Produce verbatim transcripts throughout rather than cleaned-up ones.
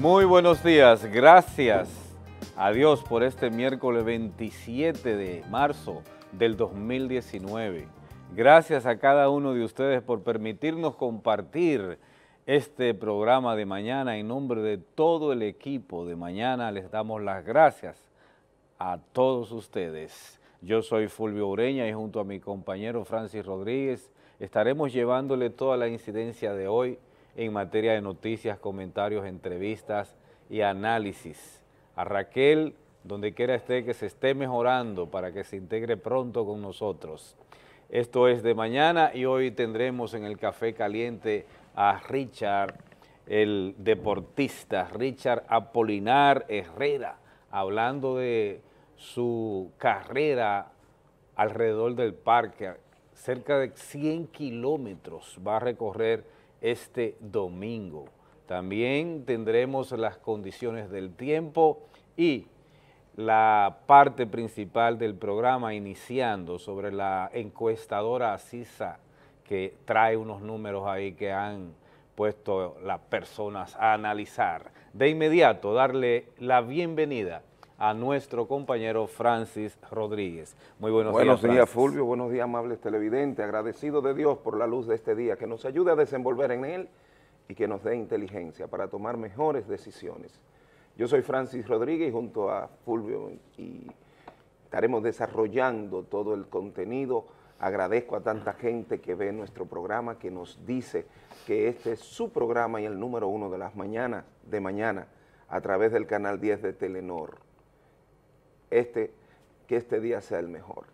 Muy buenos días, gracias a Dios por este miércoles veintisiete de marzo del dos mil diecinueve. Gracias a cada uno de ustedes por permitirnos compartir este programa de mañana. En nombre de todo el equipo de mañana les damos las gracias a todos ustedes. Yo soy Fulvio Ureña y junto a mi compañero Francis Rodríguez estaremos llevándole toda la incidencia de hoy en materia de noticias, comentarios, entrevistas y análisis. A Raquel, donde quiera esté, que se esté mejorando para que se integre pronto con nosotros. Esto es de mañana y hoy tendremos en el Café Caliente a Richard, el deportista, Richard Apolinar Herrera, hablando de su carrera alrededor del parque. Cerca de cien kilómetros va a recorrer este domingo. También tendremos las condiciones del tiempo y la parte principal del programa, iniciando sobre la encuestadora Asisa, que trae unos números ahí que han puesto las personas a analizar. De inmediato, darle la bienvenida a nuestro compañero Francis Rodríguez. Muy buenos, buenos días, Buenos días, Fulvio. Buenos días, amables televidentes. Agradecido de Dios por la luz de este día, que nos ayude a desenvolver en él y que nos dé inteligencia para tomar mejores decisiones. Yo soy Francis Rodríguez y junto a Fulvio y estaremos desarrollando todo el contenido. Agradezco a tanta gente que ve nuestro programa, que nos dice que este es su programa y el número uno de las mañanas de mañana a través del Canal diez de Telenor. Este, que este día sea el mejor.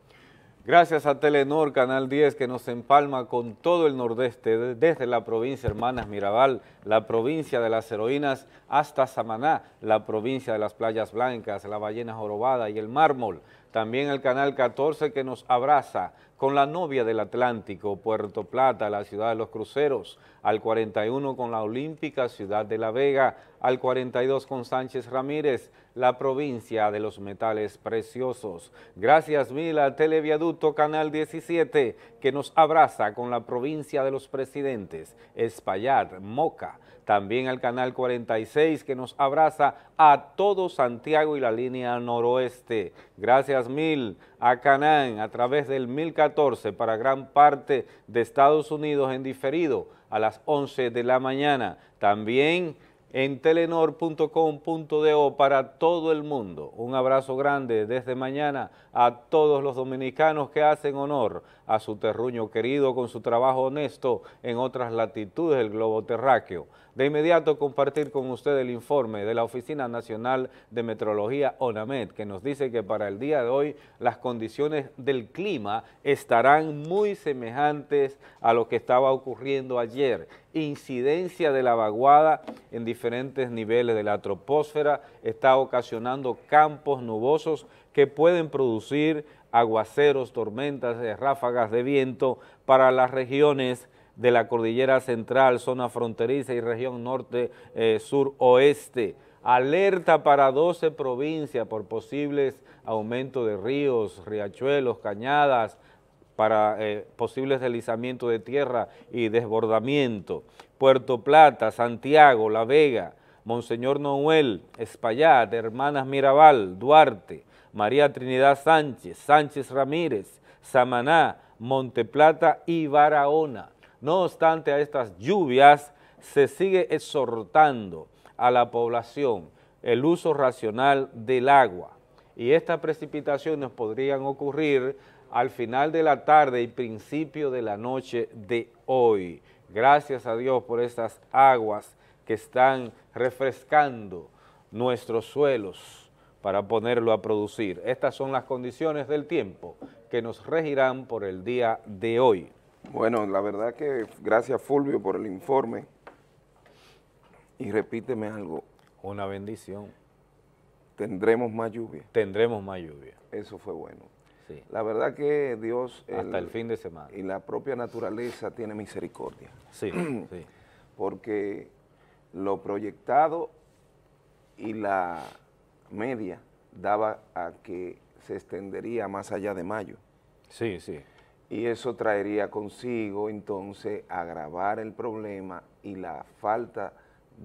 Gracias a Telenor, Canal diez, que nos empalma con todo el nordeste, desde la provincia Hermanas Mirabal, la provincia de las heroínas, hasta Samaná, la provincia de las playas blancas, la ballena jorobada y el mármol. También el Canal catorce, que nos abraza con la novia del Atlántico, Puerto Plata, la ciudad de los cruceros, al cuarenta y uno con la olímpica ciudad de La Vega, al cuarenta y dos con Sánchez Ramírez, la provincia de los metales preciosos. Gracias mil a Televiaducto Canal diecisiete, que nos abraza con la provincia de los presidentes, Espaillat, Moca. También al Canal cuarenta y seis, que nos abraza a todo Santiago y la línea noroeste. Gracias mil a Canán a través del mil catorce para gran parte de Estados Unidos en diferido a las once de la mañana. También en telenor punto com punto do para todo el mundo. Un abrazo grande desde mañana a todos los dominicanos que hacen honor a su terruño querido con su trabajo honesto en otras latitudes del globo terráqueo. De inmediato compartir con usted el informe de la Oficina Nacional de Meteorología, ONAMET, que nos dice que para el día de hoy las condiciones del clima estarán muy semejantes a lo que estaba ocurriendo ayer. Incidencia de la vaguada en diferentes niveles de la troposfera está ocasionando campos nubosos que pueden producir aguaceros, tormentas, ráfagas de viento para las regiones de la cordillera central, zona fronteriza y región norte, eh, sur, oeste. Alerta para doce provincias por posibles aumentos de ríos, riachuelos, cañadas, para eh, posibles deslizamientos de tierra y desbordamiento. Puerto Plata, Santiago, La Vega, Monseñor Noel, Espaillat, Hermanas Mirabal, Duarte, María Trinidad Sánchez, Sánchez Ramírez, Samaná, Monte Plata y Barahona. No obstante a estas lluvias, se sigue exhortando a la población el uso racional del agua. Y estas precipitaciones podrían ocurrir al final de la tarde y principio de la noche de hoy. Gracias a Dios por estas aguas que están refrescando nuestros suelos para ponerlo a producir. Estas son las condiciones del tiempo que nos regirán por el día de hoy. Bueno, la verdad que gracias, Fulvio, por el informe. Y repíteme algo. Una bendición. Tendremos más lluvia. Tendremos más lluvia. Eso fue bueno. Sí. La verdad que Dios... Hasta el, el fin de semana. Y la propia naturaleza tiene misericordia. Sí, sí. Porque lo proyectado y la media daba a que se extendería más allá de mayo. Sí, sí. Y eso traería consigo, entonces, agravar el problema y la falta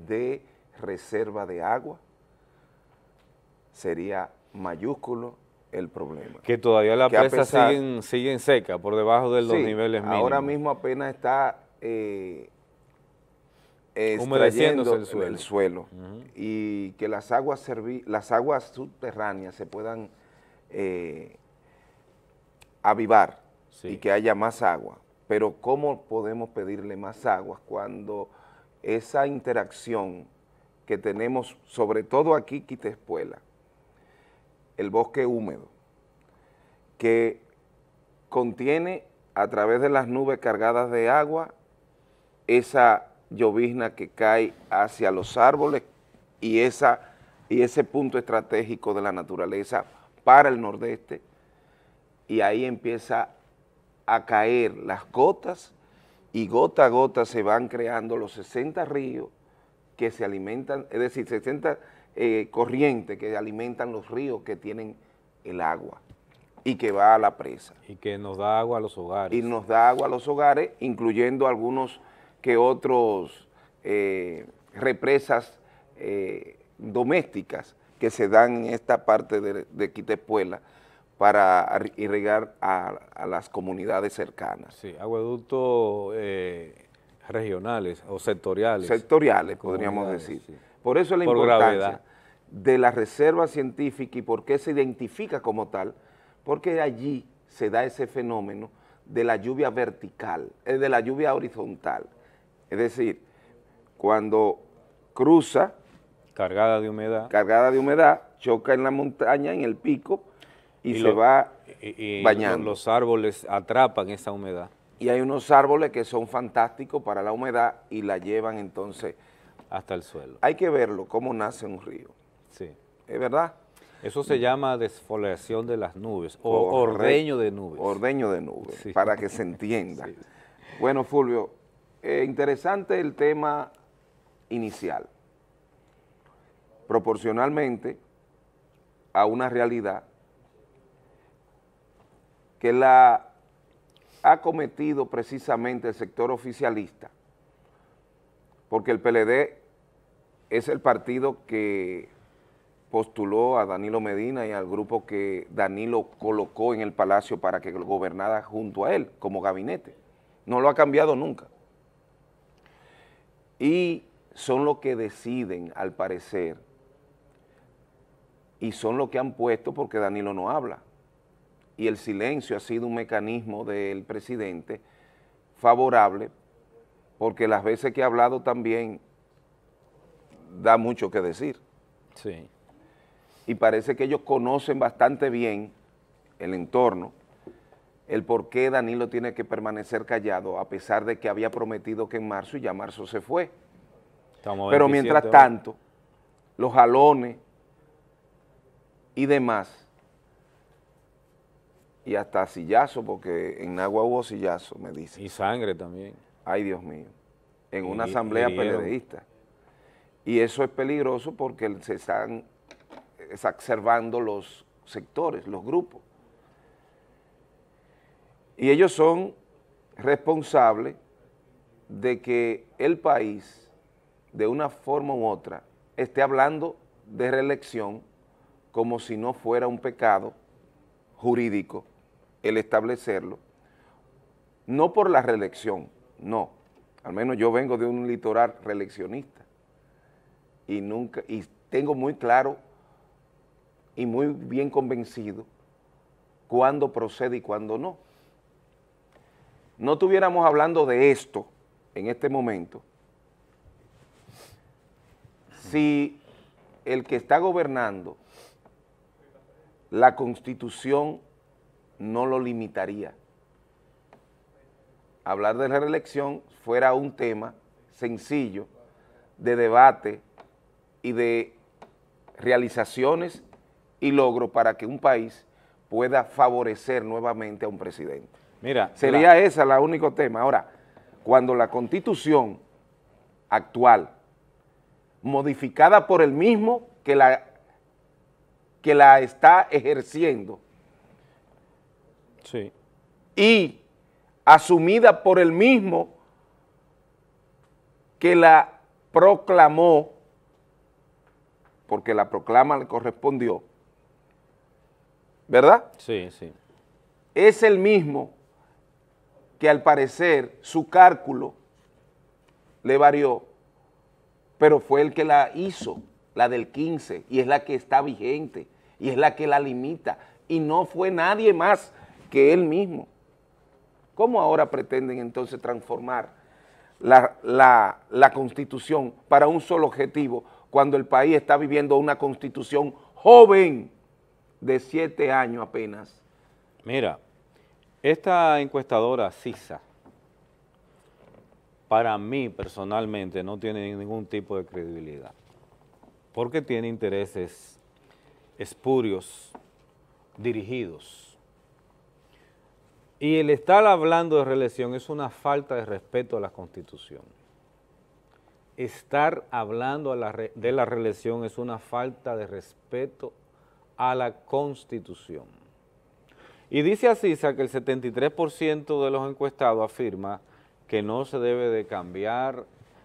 de reserva de agua, sería mayúsculo el problema. Que todavía las presas siguen, siguen secas, por debajo de los sí, niveles mínimos. Ahora mismo apenas está eh, humedeciéndose el suelo. El suelo. Uh-huh. Y que las aguas, las aguas subterráneas se puedan eh, avivar sí. y que haya más agua. Pero ¿cómo podemos pedirle más agua cuando esa interacción que tenemos, sobre todo aquí en Quita Espuela, el bosque húmedo, que contiene a través de las nubes cargadas de agua esa llovizna que cae hacia los árboles y, esa, y ese punto estratégico de la naturaleza para el nordeste, y ahí empieza a caer las gotas y gota a gota se van creando los sesenta ríos que se alimentan, es decir, sesenta Eh, corriente que alimentan los ríos que tienen el agua y que va a la presa. Y que nos da agua a los hogares. Y nos da agua a los hogares, incluyendo algunos que otros eh, represas eh, domésticas que se dan en esta parte de, de Quita Espuela para irrigar a, a las comunidades cercanas. Sí, acueductos eh, regionales o sectoriales. Sectoriales, podríamos decir. Sí. Por eso la importancia de la reserva científica y por qué se identifica como tal, porque allí se da ese fenómeno de la lluvia vertical, de la lluvia horizontal, es decir, cuando cruza, cargada de humedad, cargada de humedad, choca en la montaña, en el pico, y, y se lo, va y, y bañando. Los árboles atrapan esa humedad. Y hay unos árboles que son fantásticos para la humedad y la llevan entonces hasta el suelo. Hay que verlo, cómo nace un río. Sí. ¿Es verdad? Eso se llama desfoliación de las nubes, o Orde, ordeño de nubes. Ordeño de nubes, sí. Para que se entienda. Sí. Bueno, Fulvio, eh, interesante el tema inicial. Proporcionalmente a una realidad que la ha cometido precisamente el sector oficialista, porque el P L D es el partido que postuló a Danilo Medina y al grupo que Danilo colocó en el Palacio para que gobernara junto a él como gabinete. No lo ha cambiado nunca. Y son los que deciden, al parecer, y son los que han puesto porque Danilo no habla. Y el silencio ha sido un mecanismo del presidente favorable, porque las veces que ha hablado también da mucho que decir. Sí. Y parece que ellos conocen bastante bien el entorno, el por qué Danilo tiene que permanecer callado, a pesar de que había prometido que en marzo, y ya marzo se fue. Estamos Pero mientras tanto, los jalones y demás, y hasta sillazo, porque en Nagua hubo sillazo, me dicen. Y sangre también. Ay, Dios mío, en una y, asamblea y peledeísta. Y eso es peligroso porque se están exacerbando los sectores, los grupos. Y ellos son responsables de que el país, de una forma u otra, esté hablando de reelección como si no fuera un pecado jurídico el establecerlo, no por la reelección. No, al menos yo vengo de un litoral reeleccionista y nunca, y tengo muy claro y muy bien convencido cuándo procede y cuándo no. No estuviéramos hablando de esto en este momento si el que está gobernando la Constitución no lo limitaría. Hablar de la reelección fuera un tema sencillo de debate y de realizaciones y logros para que un país pueda favorecer nuevamente a un presidente. Mira, sería la... esa la único tema. Ahora, cuando la Constitución actual, modificada por el mismo que la, que la está ejerciendo, sí, y asumida por el mismo que la proclamó porque la proclama le correspondió, ¿verdad? Sí, sí. Es el mismo que al parecer su cálculo le varió, pero fue el que la hizo, la del quince, y es la que está vigente, y es la que la limita, y no fue nadie más que él mismo. ¿Cómo ahora pretenden entonces transformar la, la, la Constitución para un solo objetivo cuando el país está viviendo una Constitución joven de siete años apenas? Mira, esta encuestadora Cisa, para mí personalmente no tiene ningún tipo de credibilidad, porque tiene intereses espurios dirigidos. Y el estar hablando de reelección es una falta de respeto a la Constitución. Estar hablando de la reelección es una falta de respeto a la Constitución. Y dice Asisa que el setenta y tres por ciento de los encuestados afirma que no se debe de cambiar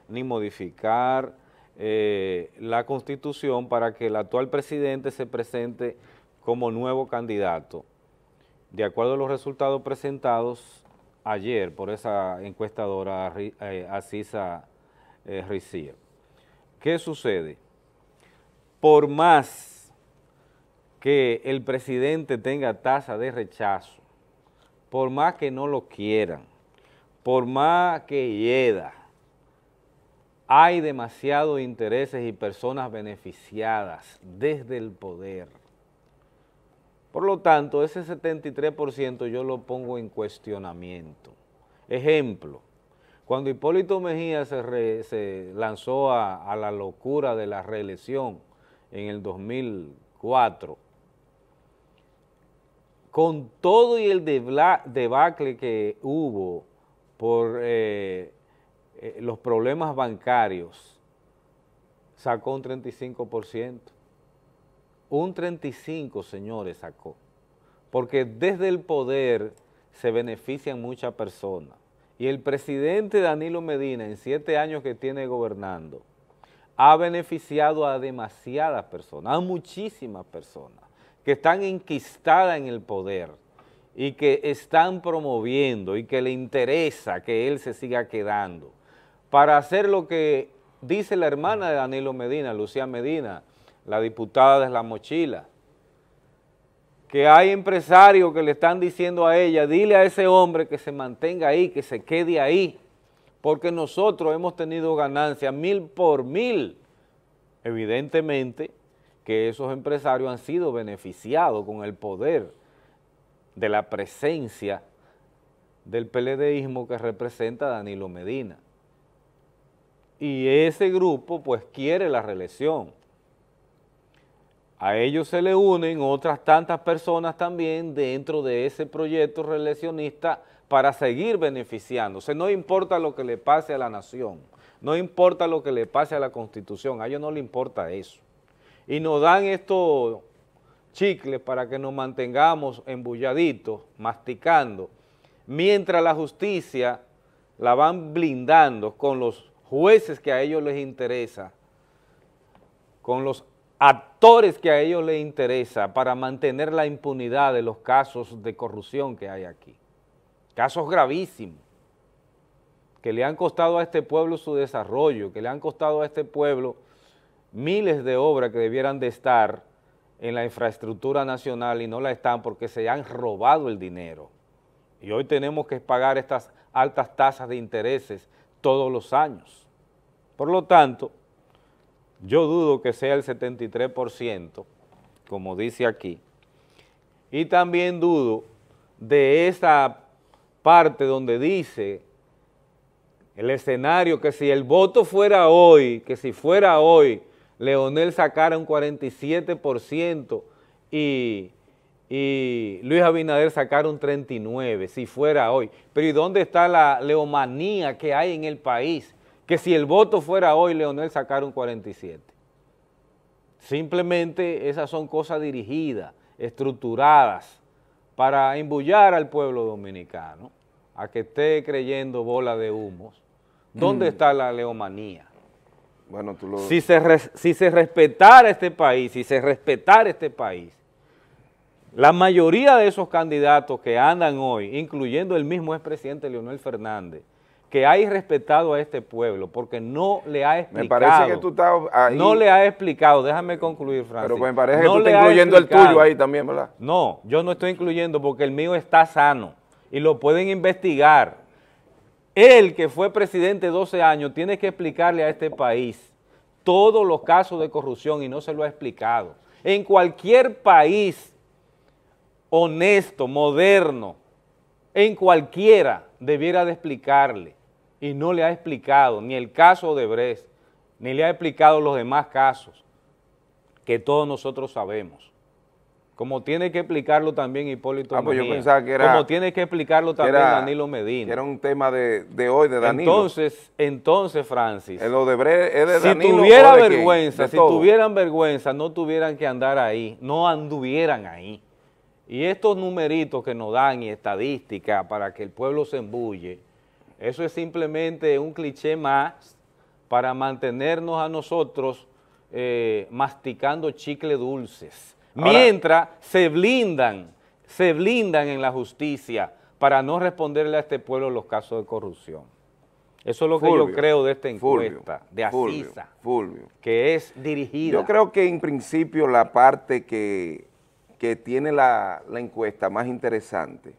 ni modificar eh, la Constitución para que el actual presidente se presente como nuevo candidato, de acuerdo a los resultados presentados ayer por esa encuestadora eh, Asisa eh, Ricía. ¿Qué sucede? Por más que el presidente tenga tasa de rechazo, por más que no lo quieran, por más que hieda, hay demasiados intereses y personas beneficiadas desde el poder. Por lo tanto, ese setenta y tres por ciento yo lo pongo en cuestionamiento. Ejemplo, cuando Hipólito Mejía se, re, se lanzó a, a la locura de la reelección en el dos mil cuatro, con todo y el debacle que hubo por eh, eh, los problemas bancarios, sacó un treinta y cinco por ciento. Un treinta y cinco por ciento, señores, sacó, porque desde el poder se benefician muchas personas. Y el presidente Danilo Medina, en siete años que tiene gobernando, ha beneficiado a demasiadas personas, a muchísimas personas, que están enquistadas en el poder y que están promoviendo y que le interesa que él se siga quedando para hacer lo que dice la hermana de Danilo Medina, Lucía Medina, la diputada de la mochila, que hay empresarios que le están diciendo a ella, dile a ese hombre que se mantenga ahí, que se quede ahí, porque nosotros hemos tenido ganancias mil por mil. Evidentemente que esos empresarios han sido beneficiados con el poder de la presencia del peledeísmo que representa Danilo Medina. Y ese grupo pues quiere la reelección. A ellos se le unen otras tantas personas también dentro de ese proyecto reeleccionista para seguir beneficiándose. No importa lo que le pase a la nación, no importa lo que le pase a la Constitución, a ellos no les importa eso. Y nos dan estos chicles para que nos mantengamos embulladitos, masticando, mientras la justicia la van blindando con los jueces que a ellos les interesa, con los actores que a ellos les interesa para mantener la impunidad de los casos de corrupción que hay aquí. Casos gravísimos que le han costado a este pueblo su desarrollo, que le han costado a este pueblo miles de obras que debieran de estar en la infraestructura nacional y no la están porque se han robado el dinero. Y hoy tenemos que pagar estas altas tasas de intereses todos los años. Por lo tanto, yo dudo que sea el setenta y tres por ciento, como dice aquí, y también dudo de esa parte donde dice el escenario que si el voto fuera hoy, que si fuera hoy, Leonel sacara un cuarenta y siete por ciento y, y Luis Abinader sacara un treinta y nueve por ciento, si fuera hoy. Pero ¿y dónde está la leomanía que hay en el país? Que si el voto fuera hoy, Leonel sacara un cuarenta y siete. Simplemente esas son cosas dirigidas, estructuradas, para embullar al pueblo dominicano, a que esté creyendo bola de humos. ¿Dónde mm. está la leomanía? Bueno, tú lo... si, se res, si se respetara este país, si se respetara este país, la mayoría de esos candidatos que andan hoy, incluyendo el mismo expresidente Leonel Fernández, que ha irrespetado a este pueblo porque no le ha explicado. Me parece que tú estás ahí. No le ha explicado, déjame concluir, Francis. Pero me parece que no tú estás incluyendo el tuyo ahí también, ¿verdad? No, yo no estoy incluyendo porque el mío está sano y lo pueden investigar. Él, que fue presidente doce años, tiene que explicarle a este país todos los casos de corrupción y no se lo ha explicado. En cualquier país honesto, moderno, en cualquiera debiera de explicarle, y no le ha explicado ni el caso de Odebrecht, ni le ha explicado los demás casos que todos nosotros sabemos. Como tiene que explicarlo también Hipólito ah, pues Mejía, yo pensaba que era, como tiene que explicarlo también era, Danilo Medina. Que era un tema de, de hoy de Danilo. Entonces, entonces Francis, el Odebrecht es de si Danilo, tuviera de vergüenza, de si todo. tuvieran vergüenza, no tuvieran que andar ahí, no anduvieran ahí. Y estos numeritos que nos dan y estadísticas para que el pueblo se embulle, eso es simplemente un cliché más para mantenernos a nosotros eh, masticando chicle dulces. Ahora, mientras se blindan, se blindan en la justicia para no responderle a este pueblo los casos de corrupción. Eso es lo que Fulvio, yo creo de esta encuesta Fulvio, de Asisa, Fulvio, Fulvio. que es dirigida. Yo creo que en principio la parte que... que tiene la, la encuesta más interesante,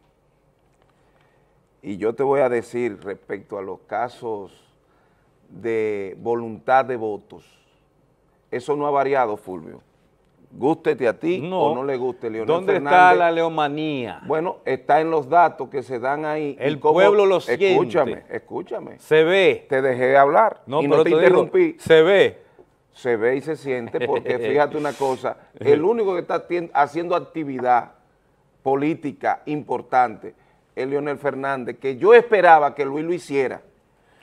y yo te voy a decir respecto a los casos de voluntad de votos, eso no ha variado, Fulvio, gústete a ti no. o no le guste Leonel ¿Dónde Fernández. ¿Dónde está la leomanía? Bueno, está en los datos que se dan ahí. El cómo, pueblo lo siente. Escúchame, escúchame. Se ve. Te dejé hablar no, y pero no te, te interrumpí. Digo, se ve. Se ve y se siente porque, fíjate una cosa, el único que está haciendo actividad política importante es Leonel Fernández, que yo esperaba que Luis lo hiciera.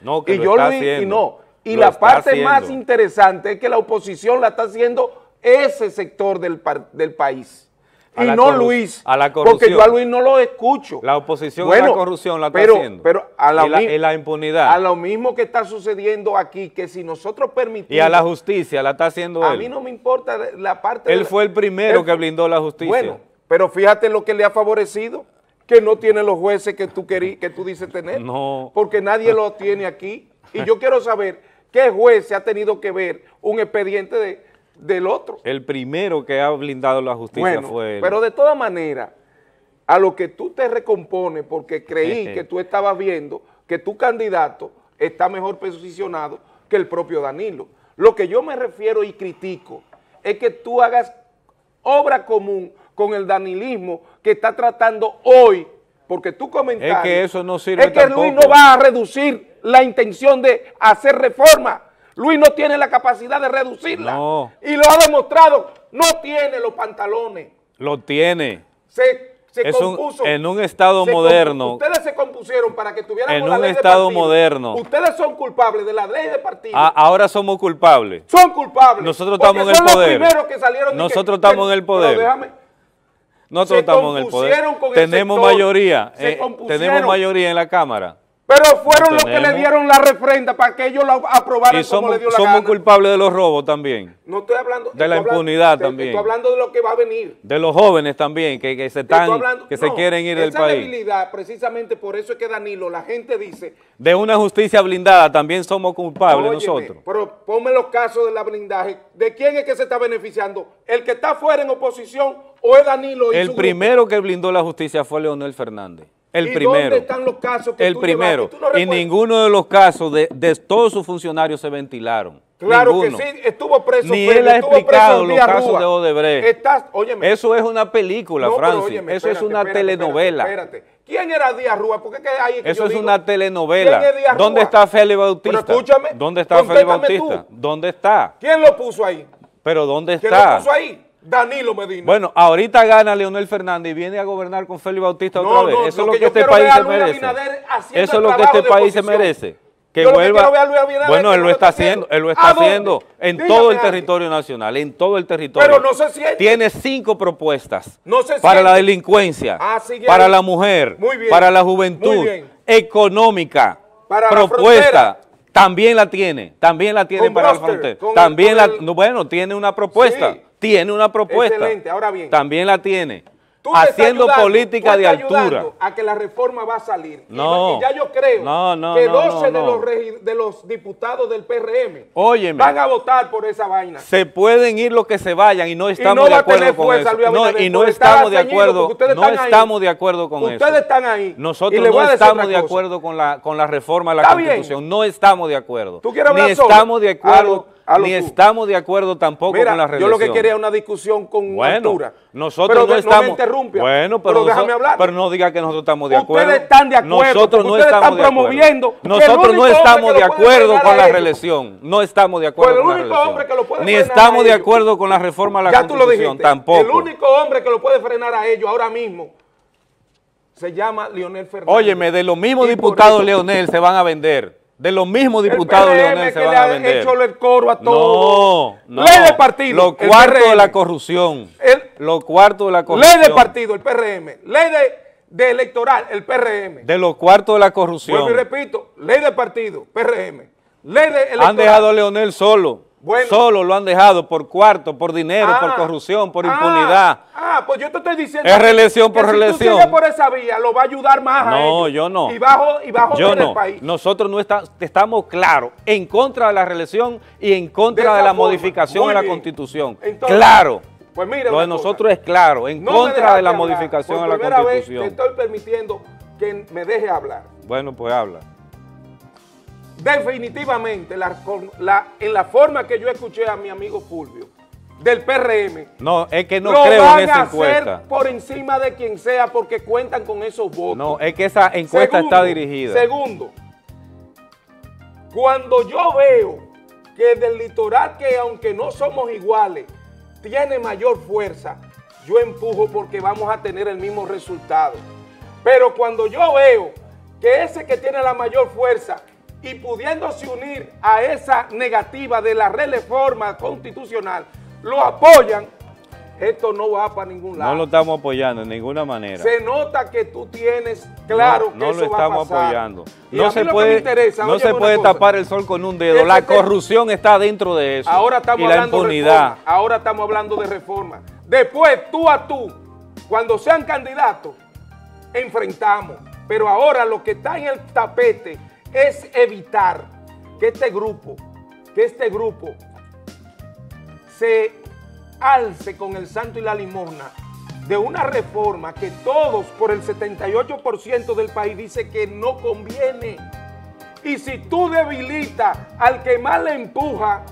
No, que y lo yo está Luis, haciendo. Y no. Y la parte haciendo. más interesante es que la oposición la está haciendo ese sector del, par del país. A y no Luis, a la porque yo a Luis no lo escucho. La oposición bueno, a la corrupción la está pero, haciendo. Pero a la, y la, y la impunidad. A lo mismo que está sucediendo aquí, que si nosotros permitimos... Y a la justicia la está haciendo a él. A mí no me importa la parte... Él de la, fue el primero él, que blindó la justicia. Bueno, pero fíjate lo que le ha favorecido, que no tiene los jueces que tú, querí, que tú dices tener. No. Porque nadie los tiene aquí. Y yo quiero saber qué juez se ha tenido que ver un expediente de... del otro. El primero que ha blindado la justicia bueno, fue él. Pero de todas maneras, a lo que tú te recompones, porque creí que tú estabas viendo que tu candidato está mejor posicionado que el propio Danilo. Lo que yo me refiero y critico es que tú hagas obra común con el danilismo que está tratando hoy, porque tú comentaste... Es que eso no sirve tampoco. Es que tampoco. Luis no va a reducir la intención de hacer reformas. Luis no tiene la capacidad de reducirla. No. Y lo ha demostrado. No tiene los pantalones. Lo tiene. Se, se es compuso. Un, en un Estado moderno. Comp, ustedes se compusieron para que tuvieran una ley de partido. En un Estado moderno. Ustedes son culpables de la ley de partido. A, ahora somos culpables. Son culpables. Nosotros estamos en el poder. Son los primeros que salieron. Nosotros que, estamos que, en el poder. Pero déjame. Nosotros estamos en el poder. Tenemos sector, mayoría. Eh, tenemos mayoría en la Cámara. Pero fueron los que le dieron la refrenda para que ellos la aprobaran y somos, como le dio la gana. Y somos culpables de los robos también. No estoy hablando... De la impunidad también. Estoy hablando de lo que va a venir. De los jóvenes también, que, que se están, hablando, que no, se quieren ir del país. Esa debilidad, precisamente por eso es que Danilo, la gente dice... De una justicia blindada también somos culpables óyeme, nosotros. Pero ponme los casos de la blindaje. ¿De quién es que se está beneficiando? ¿El que está fuera en oposición o es Danilo? Y el primero grupo? que blindó la justicia fue Leonel Fernández. El ¿Y primero. ¿Dónde están los casos que El tú primero. Llevaste, ¿tú no y ninguno de los casos de, de todos sus funcionarios se ventilaron. Claro ninguno. que sí, estuvo preso. Ni él ha explicado los casos Rúa. de Odebrecht. Estás, óyeme, eso es una película, no, Francis. Óyeme, eso espérate, es una espérate, telenovela. Espérate, espérate. ¿Quién era Díaz Rúa? Porque es que ahí es que Eso es digo, una telenovela. ¿Quién es Díaz Rúa? ¿Dónde está Félix Bautista? Pero escúchame. ¿Dónde está Félix Bautista? Tú. ¿Dónde está? ¿Quién lo puso ahí? Pero ¿dónde está? ¿Quién lo puso ahí? Danilo Medina. Bueno, ahorita gana Leonel Fernández y viene a gobernar con Félix Bautista no, otra vez. No, Eso es lo que, que este país se merece. Eso es lo que este país se merece. Que yo vuelva. Que bueno, él lo está haciendo, él lo está haciendo en Dígame todo el territorio nacional, en todo el territorio. Pero no se siente. Tiene cinco propuestas no se para la delincuencia, ah, para la mujer, para la juventud, económica, para propuesta. La También la tiene, también la tiene para la frontera. También la, el... bueno, tiene una propuesta, sí, tiene una propuesta. Excelente, ahora bien. También la tiene. Tú haciendo ayudando, política de altura. A que la reforma va a salir. No. Y ya yo creo no, no, que doce no, no, no. de, los de los diputados del P R M Óyeme, van a votar por esa vaina. Se pueden ir los que se vayan y no estamos y no de acuerdo con eso. No, y no estamos de acuerdo. No estamos de acuerdo con ustedes eso. Ustedes están ahí. Nosotros no estamos de acuerdo con la, con la reforma a la Está Constitución. Bien. No estamos de acuerdo. ¿Tú quieres hablar Ni solo? estamos de acuerdo. Ni tú. estamos de acuerdo tampoco Mira, con la reelección. Yo lo que quería era una discusión con bueno, altura. Nosotros pero no estamos. No me interrumpe, bueno, pero, pero déjame hablar. Pero no diga que nosotros estamos de acuerdo. Ustedes están de acuerdo. Nosotros no estamos están de promoviendo acuerdo. Nosotros no estamos de acuerdo con la reelección. No estamos de acuerdo con la reelección. Ni estamos de acuerdo con la reforma a la Constitución. Ya tú lo dijiste. Tampoco. El único hombre que lo puede frenar a ellos ahora mismo se llama Leonel Fernández. Óyeme, de los mismos diputados Leonel se van a vender. De los mismos diputados leoneses van a vender. El P R M que le ha hecho el coro a todos. No, no. Ley de partido. Lo cuarto de la corrupción. El, lo cuarto de la corrupción. Ley de partido, el P R M. Ley de, de electoral, el P R M. De lo cuarto de la corrupción. Vuelvo y repito, ley de partido, P R M. Ley de electoral. Han dejado a Leonel solo. Bueno. Solo lo han dejado por cuarto, por dinero, ah, por corrupción, por ah, impunidad. Ah, pues yo te estoy diciendo. Es reelección por reelección. Si tú sigues por esa vía, lo va a ayudar más no, a ellos. No, yo no. Y bajo, y bajo yo no. el país. Nosotros no está, estamos claros en contra de la reelección y en contra de, de la forma. modificación de la Constitución. Entonces, claro. Pues mira, lo de nosotros cosa. es claro, en no contra de la hablar. modificación de la Constitución. Vez te estoy permitiendo que me deje hablar. Bueno, pues habla. Definitivamente, la, la, en la forma que yo escuché a mi amigo Fulvio, del P R M. No, es que no creo en esa encuesta. Lo van a hacer por encima de quien sea porque cuentan con esos votos. No, es que esa encuesta segundo, está dirigida. Segundo, cuando yo veo que del litoral, que aunque no somos iguales, tiene mayor fuerza, yo empujo porque vamos a tener el mismo resultado. Pero cuando yo veo que ese que tiene la mayor fuerza y pudiéndose unir a esa negativa de la reforma constitucional, lo apoyan, esto no va para ningún lado. No lo estamos apoyando de ninguna manera. Se nota que tú tienes claro no, no que eso va a pasar. No lo estamos apoyando. No se puede, interesa, no se puede tapar el sol con un dedo. Eso la corrupción es, está dentro de eso. Ahora estamos y hablando la impunidad. De ahora estamos hablando de reforma. Después, tú a tú, cuando sean candidatos, enfrentamos. Pero ahora lo que está en el tapete es evitar que este grupo, que este grupo se alce con el santo y la limosna de una reforma que todos por el setenta y ocho por ciento del país dice que no conviene. Y si tú debilitas al que más le empuja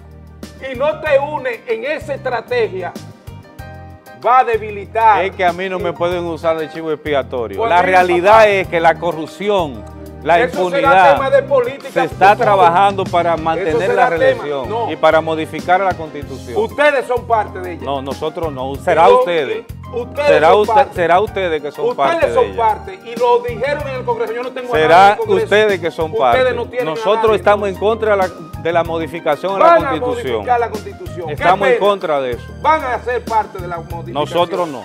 y no te une en esa estrategia, va a debilitar. Es que a mí no me pueden usar de chivo expiatorio. Pues la realidad papá. es que la corrupción, la Eso impunidad tema de política, se está trabajando para mantener la reelección no. y para modificar la Constitución. Ustedes son parte de ella. No, nosotros no. Será no, ustedes. ustedes. Será, usted, será ustedes que son ustedes parte de son ella. Ustedes son parte. Y lo dijeron en el Congreso. Yo no tengo Será ustedes que son parte. No nosotros nadie, estamos no. en contra de la, de la modificación Van de la Constitución. A modificar la Constitución. Estamos en contra de eso. Van a ser parte de la modificación. Nosotros no.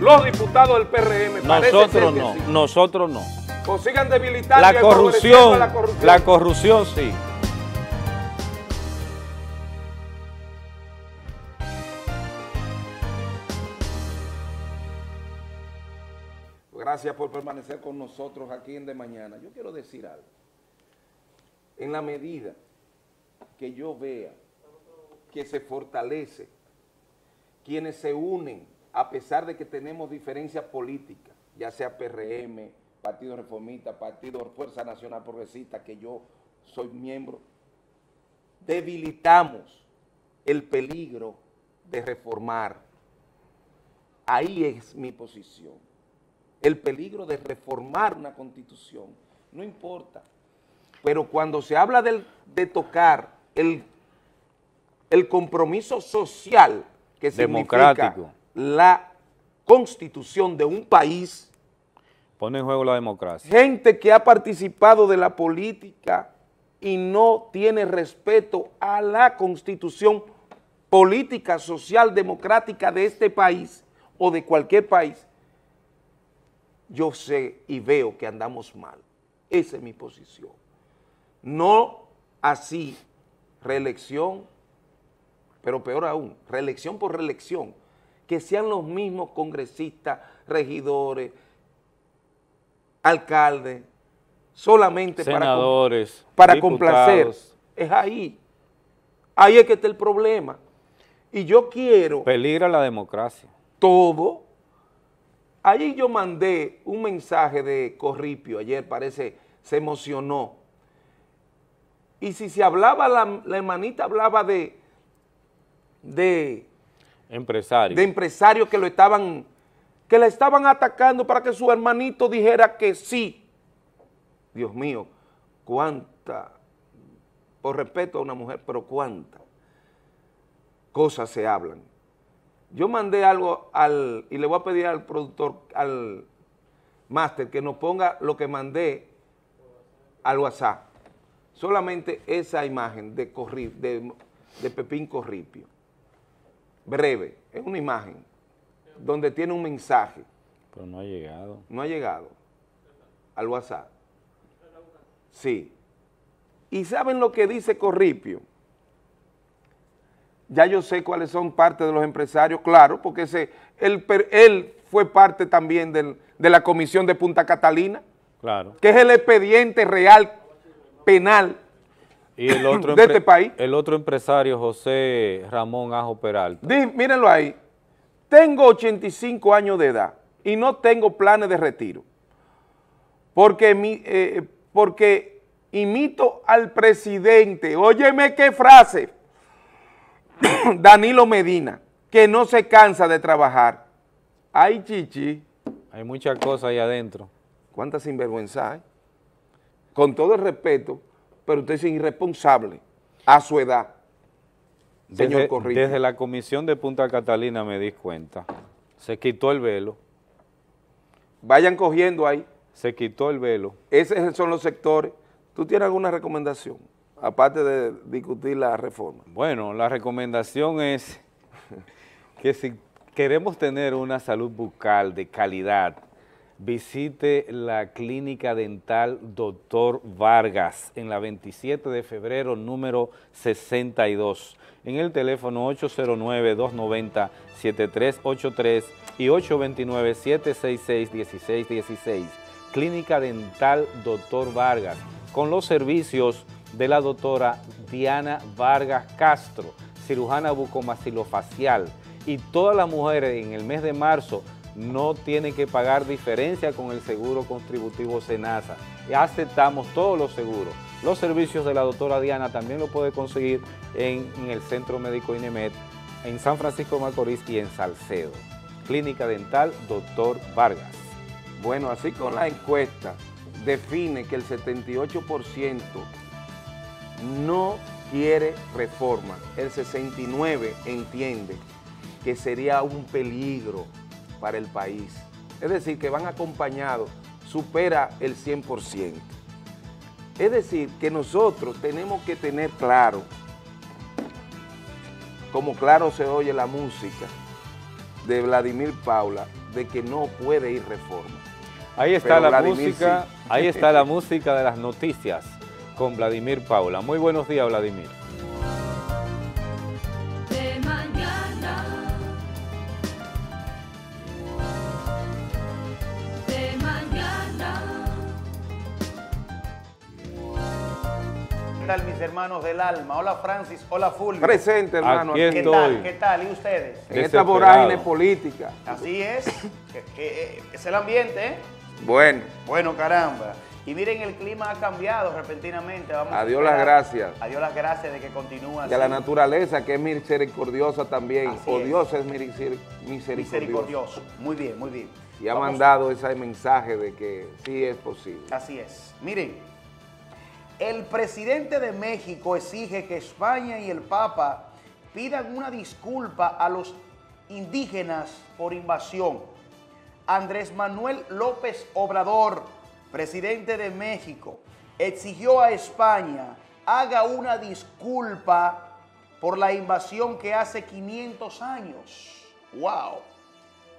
Los diputados del P R M. Nosotros no. Sí. Nosotros no. O sigan debilitando la corrupción, la corrupción, la corrupción sí. Gracias por permanecer con nosotros aquí en De Mañana. Yo quiero decir algo. En la medida que yo vea que se fortalece quienes se unen a pesar de que tenemos diferencias políticas, ya sea P R M, Partido Reformista, Partido Fuerza Nacional Progresista, que yo soy miembro, debilitamos el peligro de reformar. Ahí es mi posición. El peligro de reformar una Constitución, no importa. Pero cuando se habla del, de tocar el, el compromiso social que significa la Constitución de un país, pone en juego la democracia. Gente que ha participado de la política y no tiene respeto a la Constitución política, social, democrática de este país o de cualquier país, yo sé y veo que andamos mal. Esa es mi posición. No así reelección, pero peor aún, reelección por reelección, que sean los mismos congresistas, regidores, alcaldes, solamente senadores, para, para complacer. Es ahí, ahí es que está el problema. Y yo quiero... Peligra la democracia. Todo. Allí yo mandé un mensaje de Corripio, ayer parece, se emocionó. Y si se hablaba, la, la hermanita hablaba de... de empresarios. De empresarios que lo estaban... que la estaban atacando para que su hermanito dijera que sí. Dios mío, cuánta... por respeto a una mujer, pero cuánta cosas se hablan. Yo mandé algo al, y le voy a pedir al productor, al máster, que nos ponga lo que mandé al WhatsApp. Solamente esa imagen de, Corri, de, de Pepín Corripio, breve, es una imagen donde tiene un mensaje. Pero no ha llegado. No ha llegado al WhatsApp. Sí. ¿Y saben lo que dice Corripio? Ya yo sé cuáles son parte de los empresarios, claro, porque ese, él, él fue parte también del, de la comisión de Punta Catalina, claro, que es el expediente real penal y el otro de este país. El otro empresario, José Ramón Ajo Peralta. Dí, mírenlo ahí, tengo ochenta y cinco años de edad y no tengo planes de retiro, porque, mi, eh, porque imito al presidente, óyeme qué frase, Danilo Medina, que no se cansa de trabajar. Ay, chichi. Hay muchas cosas ahí adentro. Cuánta sinvergüenza hay. Con todo el respeto, pero usted es irresponsable a su edad, desde, señor Corripio. Desde la comisión de Punta Catalina me di cuenta. Se quitó el velo. Vayan cogiendo ahí. Se quitó el velo. Esos son los sectores. ¿Tú tienes alguna recomendación? Aparte de discutir la reforma. Bueno, la recomendación es que si queremos tener una salud bucal de calidad, visite la Clínica Dental doctor Vargas en la veintisiete de febrero, número sesenta y dos, en el teléfono ocho cero nueve, dos nueve cero, siete tres ocho tres y ocho dos nueve, siete seis seis, uno seis uno seis. Clínica Dental doctor Vargas, con los servicios de la doctora Diana Vargas Castro, cirujana bucomaxilofacial, y todas las mujeres en el mes de marzo no tienen que pagar diferencia con el seguro contributivo SENASA. Aceptamos todos los seguros. Los servicios de la doctora Diana también lo puede conseguir en, en el Centro Médico INEMED, en San Francisco de Macorís y en Salcedo. Clínica Dental doctor Vargas. Bueno, así con la encuesta define que el setenta y ocho por ciento no quiere reforma, el sesenta y nueve por ciento entiende que sería un peligro para el país, es decir, que van acompañados, supera el cien por ciento. Es decir, que nosotros tenemos que tener claro, como claro se oye la música de Vladimir Paula, de que no puede ir reforma. Ahí está. Pero la Vladimir, música, sí. Ahí está la música de las noticias con Vladimir Paula. Muy buenos días, Vladimir. De mañana. De mañana. ¿Qué tal, mis hermanos del alma? Hola, Francis. Hola, Fulvio. Presente, hermano. Aquí estoy. ¿Qué tal? ¿Qué tal? ¿Y ustedes? En esta vorágine política. Así es. Es el ambiente, ¿eh? Bueno. Bueno, caramba. Y miren, el clima ha cambiado repentinamente. Vamos Adiós a las gracias. Adiós las gracias de que continúa así. Y a la naturaleza, que es misericordiosa también. Así o es. Dios es misericordioso. Misericordioso. Muy bien, muy bien. Y Vamos. ha mandado ese mensaje de que sí es posible. Así es. Miren, el presidente de México exige que España y el Papa pidan una disculpa a los indígenas por invasión. Andrés Manuel López Obrador, presidente de México, exigió a España haga una disculpa por la invasión que hace quinientos años. ¡Wow!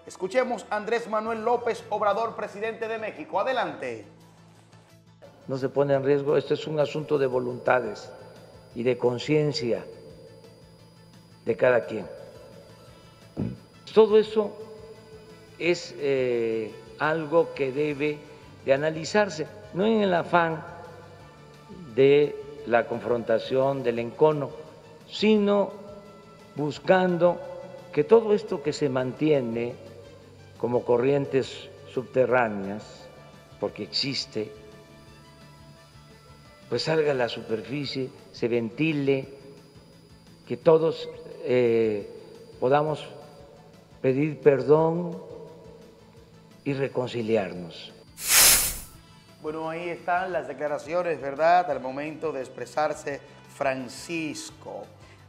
Escuchemos a Andrés Manuel López Obrador, presidente de México. Adelante. No se pone en riesgo, este es un asunto de voluntades. y de conciencia de cada quien. Todo eso es eh, algo que debe de analizarse, no en el afán de la confrontación, del encono, sino buscando que todo esto que se mantiene como corrientes subterráneas, porque existe, pues salga a la superficie, se ventile, que todos eh, podamos pedir perdón y reconciliarnos. Bueno, ahí están las declaraciones, ¿verdad?, al momento de expresarse Francisco.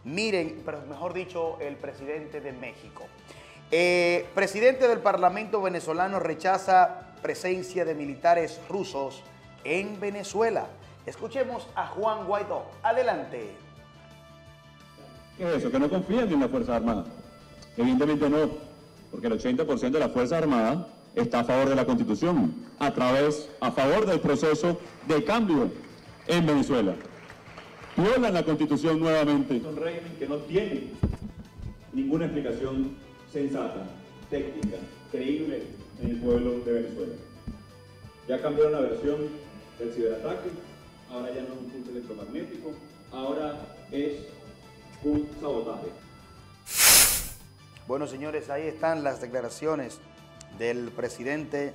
Miren, pero mejor dicho, el presidente de México. Eh, presidente del Parlamento venezolano rechaza presencia de militares rusos en Venezuela. Escuchemos a Juan Guaidó. Adelante. ¿Qué es eso? Que no confían en la Fuerza Armada. Evidentemente no, porque el ochenta por ciento de la Fuerza Armada está a favor de la Constitución, a través, a favor del proceso de cambio en Venezuela. Violan la Constitución nuevamente. Es un régimen que no tiene ninguna explicación sensata, técnica, creíble en el pueblo de Venezuela. Ya cambiaron la versión del ciberataque, ahora ya no es un pulso electromagnético, ahora es un sabotaje. Bueno, señores, ahí están las declaraciones del presidente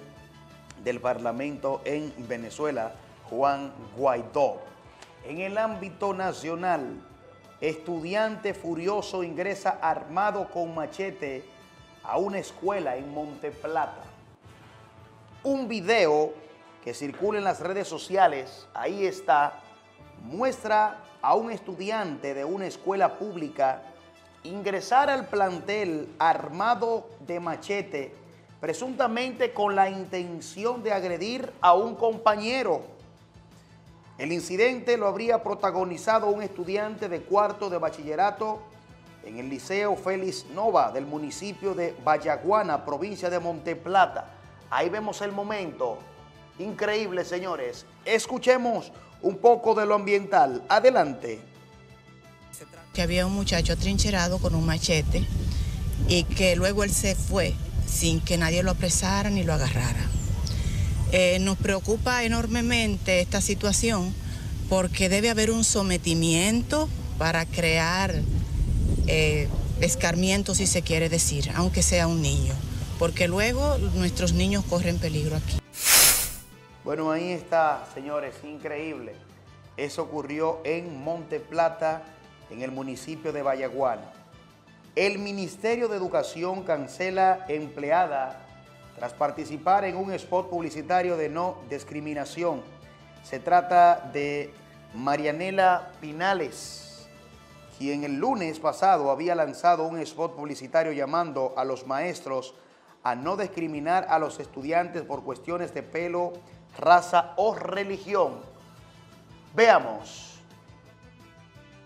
del Parlamento en Venezuela, Juan Guaidó. En el ámbito nacional, estudiante furioso ingresa armado con machete a una escuela en Monte Plata. Un video que circula en las redes sociales, ahí está, muestra a un estudiante de una escuela pública ingresar al plantel armado de machete, presuntamente con la intención de agredir a un compañero. El incidente lo habría protagonizado un estudiante de cuarto de bachillerato en el Liceo Félix Nova del municipio de Bayaguana, provincia de Monte Plata. Ahí vemos el momento. Increíble, señores. Escuchemos un poco de lo ambiental. Adelante. Que había un muchacho atrincherado con un machete y que luego él se fue sin que nadie lo apresara ni lo agarrara. Eh, nos preocupa enormemente esta situación porque debe haber un sometimiento para crear eh, escarmiento, si se quiere decir, aunque sea un niño, porque luego nuestros niños corren peligro aquí. Bueno, ahí está, señores, increíble. Eso ocurrió en Monte Plata, en el municipio de Bayaguana. El Ministerio de Educación cancela empleada tras participar en un spot publicitario de no discriminación. Se trata de Marianela Pinales, quien el lunes pasado había lanzado un spot publicitario llamando a los maestros a no discriminar a los estudiantes por cuestiones de pelo, raza o religión. Veamos.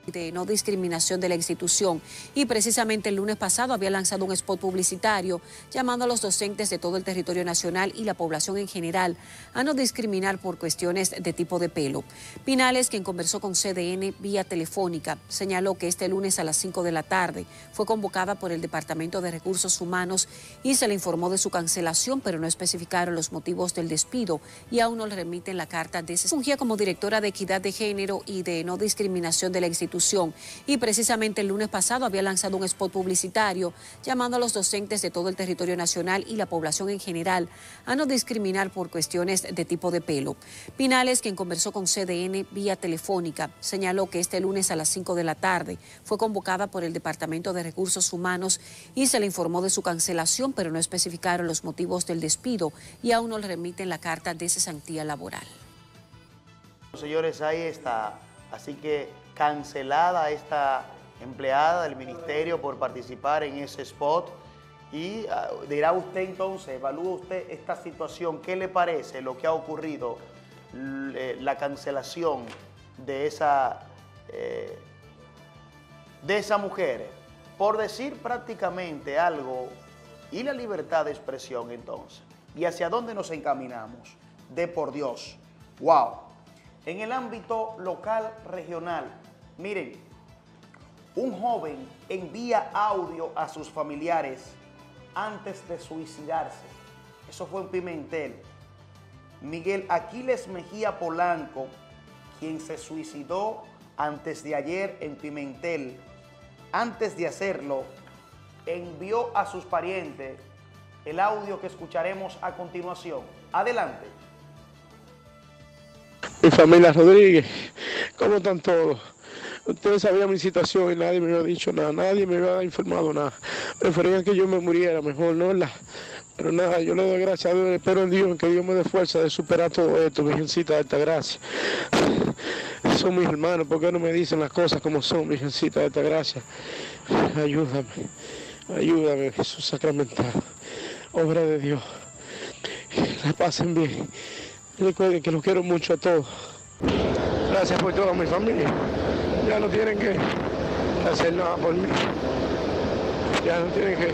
De no discriminación de la institución, y precisamente el lunes pasado había lanzado un spot publicitario llamando a los docentes de todo el territorio nacional y la población en general a no discriminar por cuestiones de tipo de pelo. Pinales, quien conversó con C D N vía telefónica, señaló que este lunes a las cinco de la tarde fue convocada por el Departamento de Recursos Humanos y se le informó de su cancelación, pero no especificaron los motivos del despido y aún no le remiten la carta de ese. Fungía como directora de equidad de género y de no discriminación de la institución, y precisamente el lunes pasado había lanzado un spot publicitario llamando a los docentes de todo el territorio nacional y la población en general a no discriminar por cuestiones de tipo de pelo. Pinales, quien conversó con C D N vía telefónica, señaló que este lunes a las cinco de la tarde fue convocada por el Departamento de Recursos Humanos y se le informó de su cancelación, pero no especificaron los motivos del despido y aún no le remiten la carta de cesantía laboral. Señores, ahí está. Así que cancelada esta empleada del ministerio por participar en ese spot. Y uh, dirá usted entonces, evalúa usted esta situación, ¿qué le parece lo que ha ocurrido? L la cancelación de esa, eh, de esa mujer, por decir prácticamente algo, y la libertad de expresión entonces. ¿Y hacia dónde nos encaminamos? De por Dios, wow. En el ámbito local regional, Miren, un joven envía audio a sus familiares antes de suicidarse. Eso fue en Pimentel. Miguel Aquiles Mejía Polanco, quien se suicidó antes de ayer en Pimentel, antes de hacerlo, envió a sus parientes el audio que escucharemos a continuación. Adelante. Mi familia Rodríguez, ¿cómo están todos? Ustedes sabían mi situación y nadie me había dicho nada, nadie me había informado nada. Preferían que yo me muriera, mejor no la... Pero nada, yo le doy gracias a Dios, espero en Dios, que Dios me dé fuerza de superar todo esto, Virgencita de Altagracia. Son mis hermanos, ¿por qué no me dicen las cosas como son, Virgencita de Altagracia? Ayúdame, ayúdame, Jesús sacramentado, obra de Dios. La pasen bien, recuerden que los quiero mucho a todos. Gracias por toda mi familia, ya no tienen que hacer nada por mí, ya no tienen que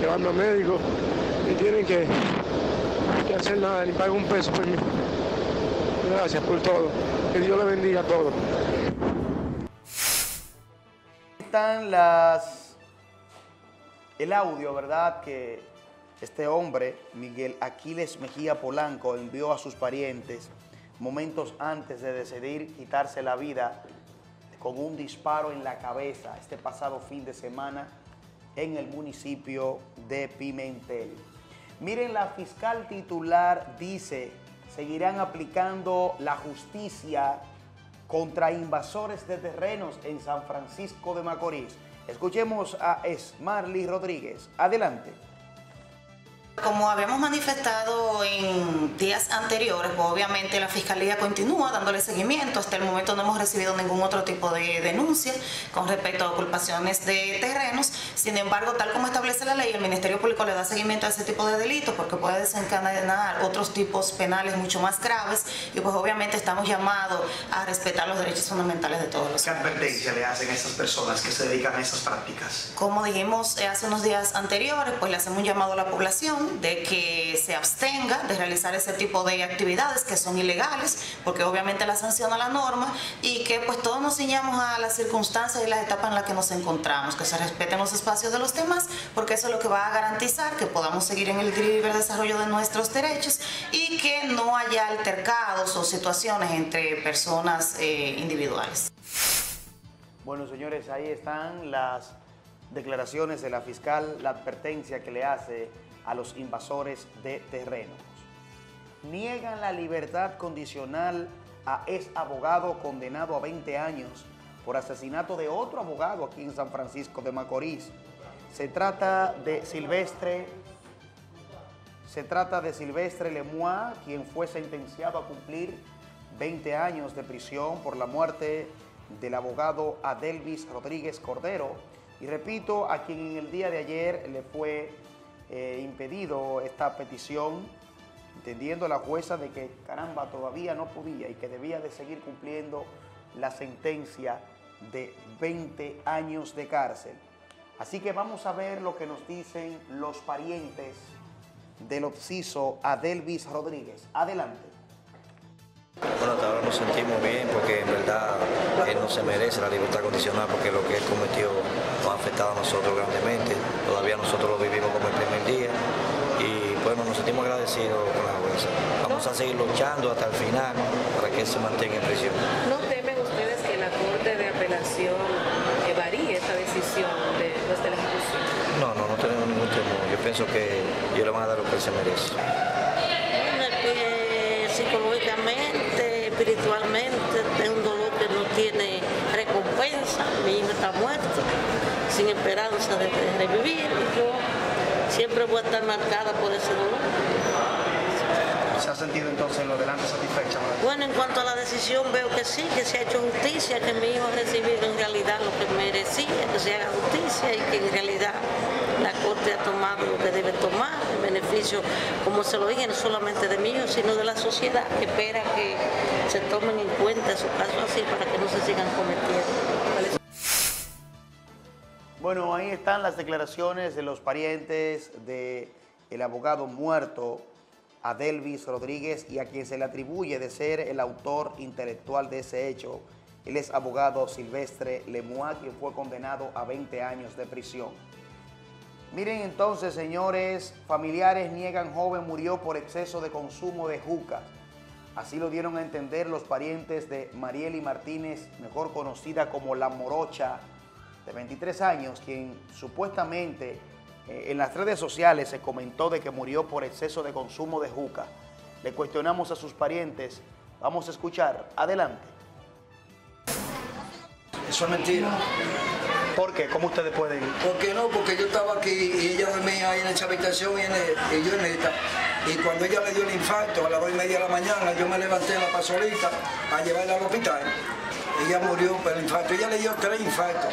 llevarme a médico, ni tienen que, que hacer nada, ni pagar un peso por mí. Gracias por todo. Que Dios le bendiga a todos. Están las... el audio, ¿verdad?, que este hombre, Miguel Aquiles Mejía Polanco, envió a sus parientes momentos antes de decidir quitarse la vida con un disparo en la cabeza este pasado fin de semana en el municipio de Pimentel. Miren, la fiscal titular dice: seguirán aplicando la justicia contra invasores de terrenos en San Francisco de Macorís. Escuchemos a Esmarly Rodríguez. Adelante. Como habíamos manifestado en días anteriores, pues obviamente la Fiscalía continúa dándole seguimiento. Hasta el momento no hemos recibido ningún otro tipo de denuncia con respecto a ocupaciones de terrenos. Sin embargo, tal como establece la ley, el Ministerio Público le da seguimiento a ese tipo de delitos porque puede desencadenar otros tipos penales mucho más graves y pues obviamente estamos llamados a respetar los derechos fundamentales de todos los ciudadanos. ¿Qué advertencia le hacen a esas personas que se dedican a esas prácticas? Como dijimos hace unos días anteriores, pues le hacemos un llamado a la población de que se abstenga de realizar ese tipo de actividades que son ilegales, porque obviamente la sanciona la norma, y que pues todos nos ciñamos a las circunstancias y las etapas en las que nos encontramos, que se respeten los espacios de los demás, porque eso es lo que va a garantizar que podamos seguir en el libre desarrollo de nuestros derechos y que no haya altercados o situaciones entre personas eh, individuales. Bueno, señores, ahí están las declaraciones de la fiscal, la advertencia que le hace a los invasores de terrenos. Niegan la libertad condicional a ex abogado condenado a veinte años por asesinato de otro abogado aquí en San Francisco de Macorís. Se trata de Silvestre, se trata de Silvestre Lemois, quien fue sentenciado a cumplir veinte años de prisión por la muerte del abogado Adelvis Rodríguez Cordero, y repito, a quien en el día de ayer le fue Eh, impedido esta petición, entendiendo la jueza de que, caramba, todavía no podía y que debía de seguir cumpliendo la sentencia de veinte años de cárcel. Así que vamos a ver lo que nos dicen los parientes del obsiso Adelvis Rodríguez. Adelante. Bueno, hasta ahora nos sentimos bien porque en verdad él no se merece la libertad condicional, porque lo que él cometió nos ha afectado a nosotros grandemente. Todavía nosotros lo vivimos como el primer día y bueno, nos sentimos agradecidos con la jueza. Vamos a seguir luchando hasta el final para que él se mantenga en prisión. ¿No temen ustedes que la Corte de Apelación varíe esta decisión de los de la ejecución? No, no, no tenemos ningún temor. Yo pienso que yo le van a dar lo que él se merece. Psicológicamente, espiritualmente, es un dolor que no tiene recompensa. Mi hijo está muerto, sin esperanza de revivir, y yo siempre voy a estar marcada por ese dolor. ¿Se ha sentido entonces lo delante satisfecha? Bueno, en cuanto a la decisión, veo que sí, que se ha hecho justicia, que mi hijo ha recibido en realidad lo que merecía, que se haga justicia y que en realidad la Corte ha tomado lo que debe tomar, en beneficio, como se lo dije, no solamente de mí, sino de la sociedad, que espera que se tomen en cuenta su caso así para que no se sigan cometiendo. Bueno, ahí están las declaraciones de los parientes del abogado muerto Adelvis Rodríguez, y a quien se le atribuye de ser el autor intelectual de ese hecho Él es abogado Silvestre Lemois, quien fue condenado a veinte años de prisión. Miren entonces, señores, familiares niegan joven murió por exceso de consumo de juca. Así lo dieron a entender los parientes de Marieli Martínez, mejor conocida como La Morocha, de veintitrés años, quien supuestamente eh, en las redes sociales se comentó de que murió por exceso de consumo de juca. Le cuestionamos a sus parientes. Vamos a escuchar. Adelante. Eso es mentira. ¿Por qué? ¿Cómo ustedes pueden? ¿Por qué no? Porque yo estaba aquí y ella dormía ahí en esa habitación y, en el, y yo en esta. Y cuando ella le dio el infarto a las dos y media de la mañana, yo me levanté a la pasolita a llevarla al hospital. Ella murió por el infarto. Ella le dio tres infartos.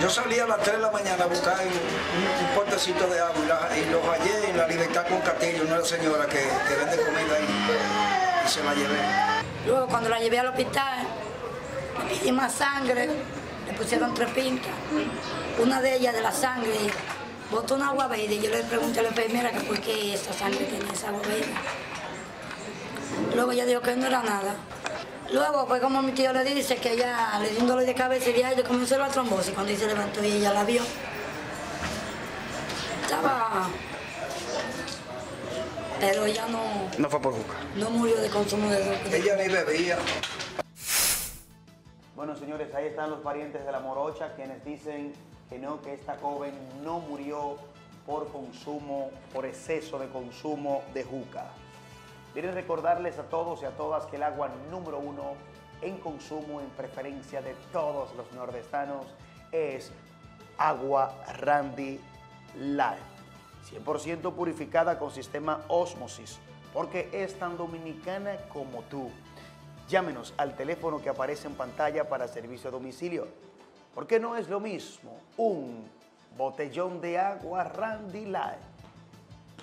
Yo salí a las tres de la mañana a buscar un, un potecito de agua y, la, y lo hallé en La Libertad con Castillo, una señora que, que vende comida ahí, y se la llevé. Luego cuando la llevé al hospital, le pedí más sangre, le pusieron tres pintas. Una de ellas de la sangre botó una agua verde y yo le pregunté a la enfermera que por qué esa sangre tenía esa agua verde. Luego ella dijo que no era nada. Luego fue como mi tío le dice que ella le dio un dolor de cabeza y ya comenzó la trombosis. Cuando se levantó y ella la vio, estaba... Pero ella no... No fue por juca. No murió de consumo de drogas. Ella ni bebía. Bueno, señores, ahí están los parientes de La Morocha, quienes dicen que no, que esta joven no murió por consumo, por exceso de consumo de juca. Quiero recordarles a todos y a todas que el agua número uno en consumo, en preferencia de todos los nordestanos, es agua Randy Light, cien por ciento purificada con sistema ósmosis, porque es tan dominicana como tú. Llámenos al teléfono que aparece en pantalla para servicio a domicilio, porque no es lo mismo un botellón de agua Randy Light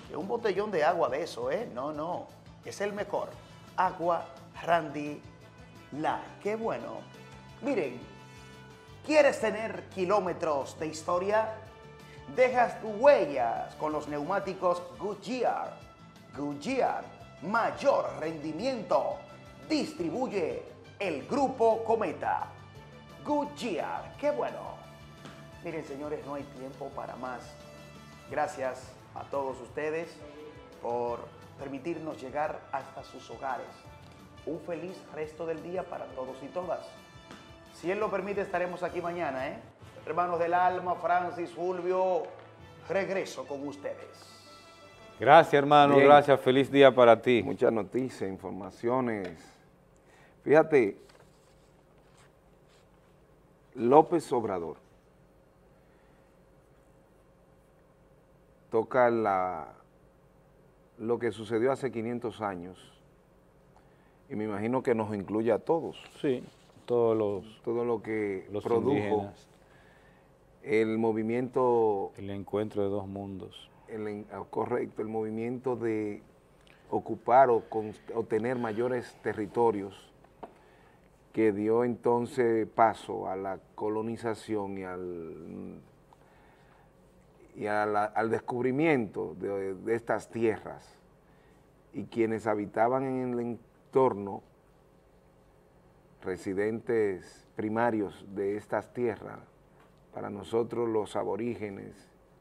que un botellón de agua de eso, ¿eh? No, no. Es el mejor, agua Randy Light. ¡Qué bueno! Miren, ¿quieres tener kilómetros de historia? Dejas tus huellas con los neumáticos Goodyear. Goodyear, mayor rendimiento. Distribuye el Grupo Cometa. Goodyear, ¡qué bueno! Miren, señores, no hay tiempo para más. Gracias a todos ustedes por permitirnos llegar hasta sus hogares. Un feliz resto del día para todos y todas. Si Él lo permite, estaremos aquí mañana, ¿eh? Hermanos del alma, Francis, Fulvio, regreso con ustedes. Gracias, hermano. Bien. Gracias. Feliz día para ti. Muchas noticias, informaciones. Fíjate, López Obrador toca la... lo que sucedió hace quinientos años, y me imagino que nos incluye a todos. Sí, todos los... Todo lo que los produjo indígenas, el movimiento... El encuentro de dos mundos. El, correcto, el movimiento de ocupar o obtener mayores territorios, que dio entonces paso a la colonización y al... y la, al descubrimiento de, de estas tierras, y quienes habitaban en el entorno, residentes primarios de estas tierras, para nosotros los aborígenes,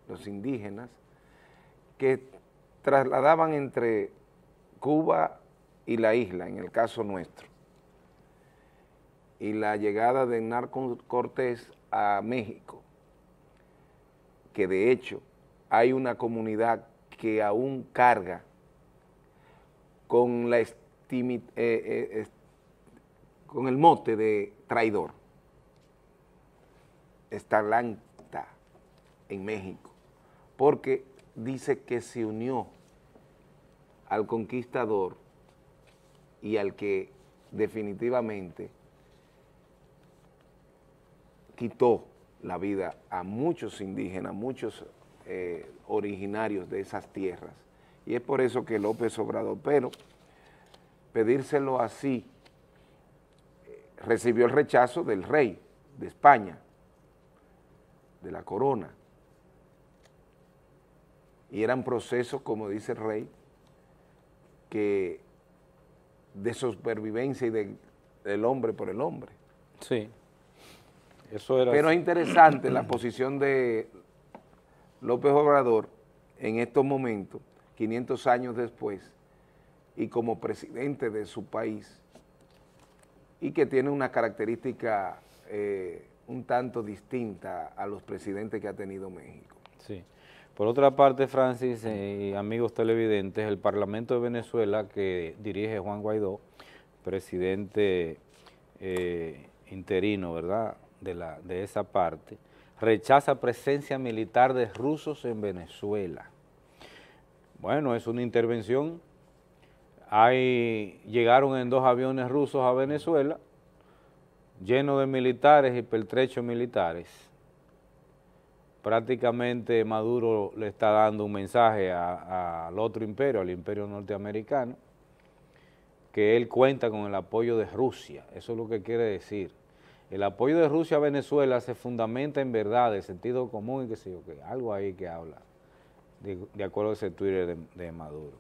los indígenas, que trasladaban entre Cuba y la isla, en el caso nuestro, y la llegada de Hernán Cortés a México, que de hecho hay una comunidad que aún carga con, la eh, eh, con el mote de traidor, Estalacta, en México, porque dice que se unió al conquistador y al que definitivamente quitó la vida a muchos indígenas, muchos eh, originarios de esas tierras. Y es por eso que López Obrador, pero pedírselo así, eh, recibió el rechazo del rey de España, de la corona. Y eran procesos, como dice el rey, que de supervivencia y de el hombre por el hombre. Sí. Eso era. Pero es interesante la posición de López Obrador en estos momentos, quinientos años después, y como presidente de su país, y que tiene una característica eh, un tanto distinta a los presidentes que ha tenido México. Sí. Por otra parte, Francis y amigos televidentes, el Parlamento de Venezuela, que dirige Juan Guaidó, presidente eh, interino, ¿verdad?, de, la, de esa parte, rechaza presencia militar de rusos en Venezuela. Bueno, es una intervención. Ahí llegaron en dos aviones rusos a Venezuela, llenos de militares y pertrechos militares. Prácticamente Maduro le está dando un mensaje al otro imperio, al imperio norteamericano, que él cuenta con el apoyo de Rusia. Eso es lo que quiere decir. El apoyo de Rusia a Venezuela se fundamenta en verdad, de sentido común y qué sé yo, que algo ahí que habla, de, de acuerdo a ese Twitter de, de Maduro.